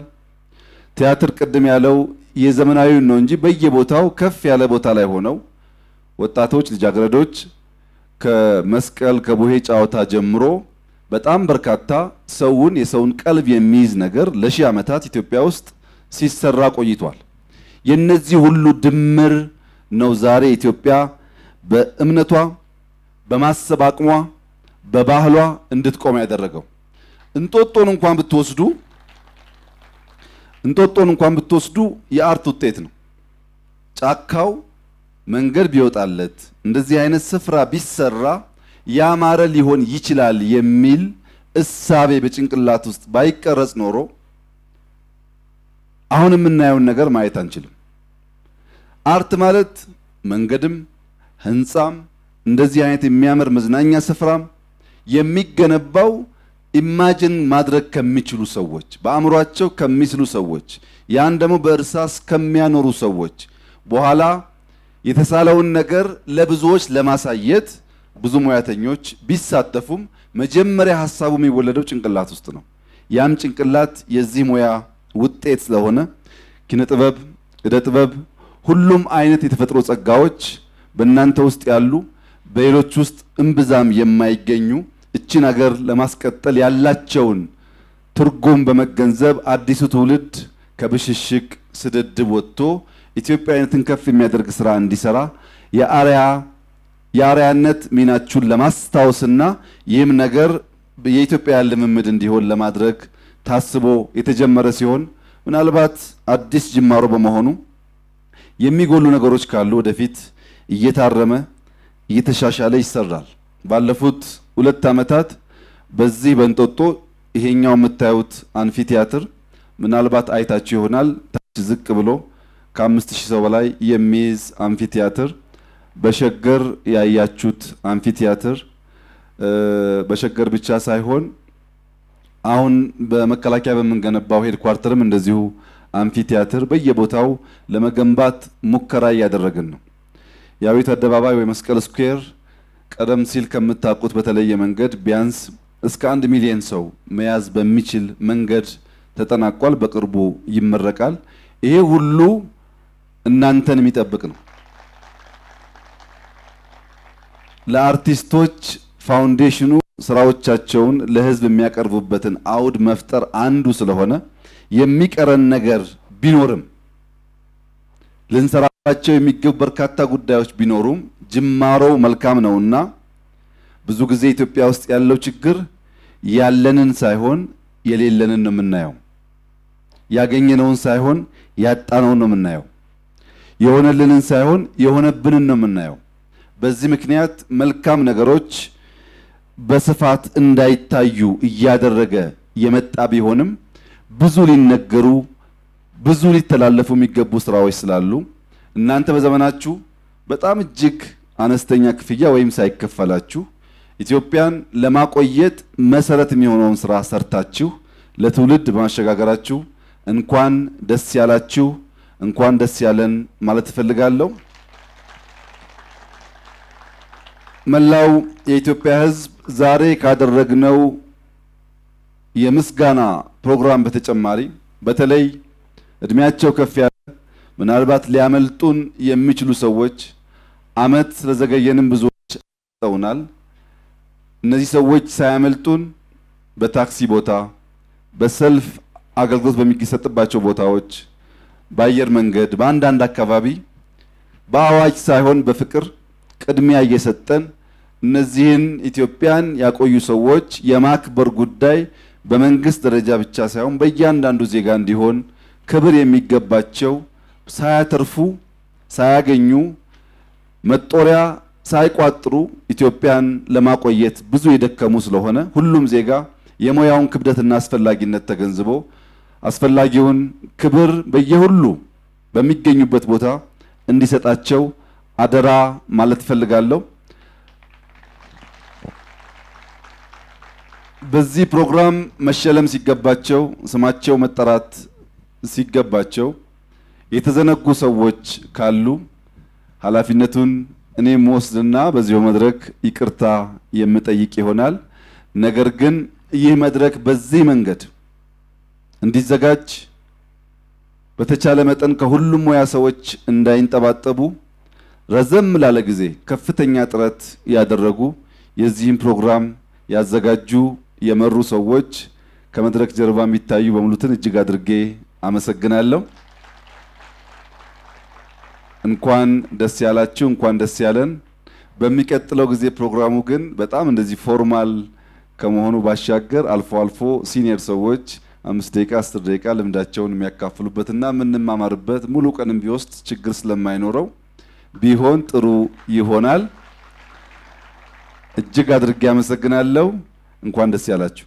ቲያትር ቅድም ያለው የዘመናዊው ነው እንጂ በየቦታው ከፍ ያለ ቦታ ላይ ሆነው ወጣቶች ልጃገረዶች ከመስቀል ከቡሄ ጫውታ ጀምሮ በጣም በርካታ ሰውን የሰውን ቀልብ የሚይዝ ነገር ለሺህ አመታት ኢትዮጵያ ውስጥ ሲሰራ ቆይቷል። የነዚህ ሁሉ ድምር ነው ዛሬ ኢትዮጵያ በእምነቷ በማሰብ አቅሟ በባህሏ እንድትቆም ያደረገው። እንጦጦን እንኳን ብትወስዱ የአርት ውጤት ነው። ጫካው መንገድ ቢወጣለት እንደዚህ አይነት ስፍራ ቢሰራ ያማረ ሊሆን ይችላል የሚል እሳቤ በጭንቅላት ውስጥ ባይቀረጽ ኖሮ አሁን የምናየውን ነገር ማየት አንችልም። አርት ማለት መንገድም ህንጻም እንደዚህ አይነት የሚያምር መዝናኛ ስፍራም የሚገነባው ኢማጂን ማድረግ ከሚችሉ ሰዎች በአእምሮአቸው ከሚስሉ ሰዎች ያን ደግሞ በእርሳስ ከሚያኖሩ ሰዎች በኋላ የተሳለውን ነገር ለብዙዎች ለማሳየት ብዙ ሙያተኞች ቢሳተፉም መጀመሪያ ሐሳቡ የሚወለደው ጭንቅላት ውስጥ ነው። ያም ጭንቅላት የዚህ ሙያ ውጤት ስለሆነ ኪነ ጥበብ እደ ጥበብ ሁሉም አይነት የተፈጠሩ ጸጋዎች በእናንተ ውስጥ ያሉ በሌሎች ውስጥ እንብዛም የማይገኙ እቺን ነገር ለማስቀጠል ያላቸውን Turgum Bamagganzab Addisu Tulid Kabishik Sided Devoto, Ethiopia and Tinkafi Medragsra and Disara, Yaranet Minachulamas Tausena, Yem Nagar, Beetopia Lemmed and Dihol Lamadreg, Tasabo, Etejamarasion, Munalabat Addis Jimaroba Mohonu, Yemigolunagorochka Ludefit, Yetarame, Yetashale Saral, Balafut Ulatamatat, Bazi Bentoto. ይሄኛው መታዩት አንፊቲያትር ምናልባት አይታችሁ ይሆናል ታች ዝቅ ብሎ ከ5000 ሰው በላይ የሚይዝ አንፊቲያትር በሸገር ያያችሁት አንፊቲያትር በሸገር ብቻ ሳይሆን አሁን በመከላከያ በመንገነባው ሄድ ኳርተርም እንደዚሁ አንፊቲያትር በየቦታው ለመገንባት ሙከራ ያደረግን ነው ያዊት አደባባይ ወይ መስቀል ስኩዌር ቀደም ሲል ከመጣቁት በተለየ መንገድ ቢያንስ እስከ 1 ሚሊዮን ሰው መያዝ በሚችል መንገድ ተጠናቋል በቅርቡ ይመረቃል ይሄ ሁሉ እናንተን የሚጠብቅ ነው ለአርቲስቶች ፋውንዴሽኑ ስራዎቻቸውን ለህዝብ የሚያቀርቡበትን አውድ መፍጠር አንዱ ስለሆነ የሚቀረን ነገር ቢኖርም ለእንሰራቸው የሚገቡ በርካታ ጉዳዮች ቢኖሩም ጅማሮው መልካም ነውና ብዙ ጊዜ ኢትዮጵያ ውስጥ ያለው ችግር ያለንን ሳይሆን የሌለንን ነው የምናየው ያገኘነውን ሳይሆን ያጣነውን ነው የምናየው የሆነልንን ሳይሆን የሆነብንን ነው የምናየው በዚህ ምክንያት መልካም ነገሮች በስፋት እንዳይታዩ እያደረገ የመጣ ቢሆንም ብዙ ሊነገሩ ብዙ ሊተላለፉ የሚገቡ ስራዎች ስላሉ እናንተ በዘመናችሁ በጣም እጅግ አነስተኛ ክፍያ ወይም ሳይከፈላችሁ ኢትዮጵያን ለማቆየት መሰረት የሚሆነውን ስራ ሰርታችሁ ለትውልድ ማሸጋገራችሁ እንኳን ደስ ያላችሁ እንኳን ደስ ያለን ማለት ፈልጋለሁ መላው የኢትዮጵያ ህዝብ ዛሬ ካደረግነው የምስጋና ፕሮግራም በተጨማሪ በተለይ እድሜያቸው ከፍ ያለ ምናልባት ሊያመልጡን የሚችሉ ሰዎች አመት ስለዘገየንም ብዙዎች ተውናል እነዚህ ሰዎች ሳይመልጡን በታክሲ ቦታ በሰልፍ አገልግሎት በሚከሰጥባቸው ቦታዎች ባየር መንገድ በአንዳንድ አካባቢ በአዋጅ ሳይሆን በፍቅር ቅድሚያ እየሰጠን እነዚህን ኢትዮጵያን ያቆዩ ሰዎች የማክበር ጉዳይ በመንግስት ደረጃ ብቻ ሳይሆን በእያንዳንዱ ዜጋ እንዲሆን ክብር የሚገባቸው ሳያተርፉ ሳያገኙ መጦሪያ ሳይቋጥሩ ኢትዮጵያን ለማቆየት ብዙ የደከሙ ስለሆነ ሁሉም ዜጋ የሞያውን ክብደትና አስፈላጊነት ተገንዝቦ አስፈላጊውን ክብር በየሁሉ በሚገኙበት ቦታ እንዲሰጣቸው አደራ ማለት ፈልጋለሁ በዚህ ፕሮግራም መሸለም ሲገባቸው ስማቸው መጠራት ሲገባቸው የተዘነጉ ሰዎች ካሉ ኃላፊነቱን እኔ ሞስልና በዚህ መድረክ ይቅርታ የምጠይቅ ይሆናል ነገር ግን ይህ መድረክ በዚህ መንገድ እንዲዘጋጅ በተቻለ መጠን ከሁሉም ሙያ ሰዎች እንዳይንጠባጠቡ ረዘም ላለ ጊዜ ከፍተኛ ጥረት ያደረጉ የዚህን ፕሮግራም ያዘጋጁ የመሩ ሰዎች ከመድረክ ጀርባ የሚታዩ በመሉትን እጅግ አድርጌ አመሰግናለሁ እንኳን ደስ ያላችሁ እንኳን ደስ ያለን በሚቀጥለው ጊዜ ፕሮግራሙ ግን በጣም እንደዚህ ፎርማል ከመሆኑ ባሻገር አልፎ አልፎ ሲኒየር ሰዎች 5 ደቂቃ 10 ደቂቃ ልምዳቸውን የሚያካፍሉበትና ምንማማርበት ሙሉ ቀንም ቢወስድ ችግር ስለማይኖረው ቢሆን ጥሩ ይሆናል እጅግ አድርጌ አመሰግናለሁ እንኳን ደስ ያላችሁ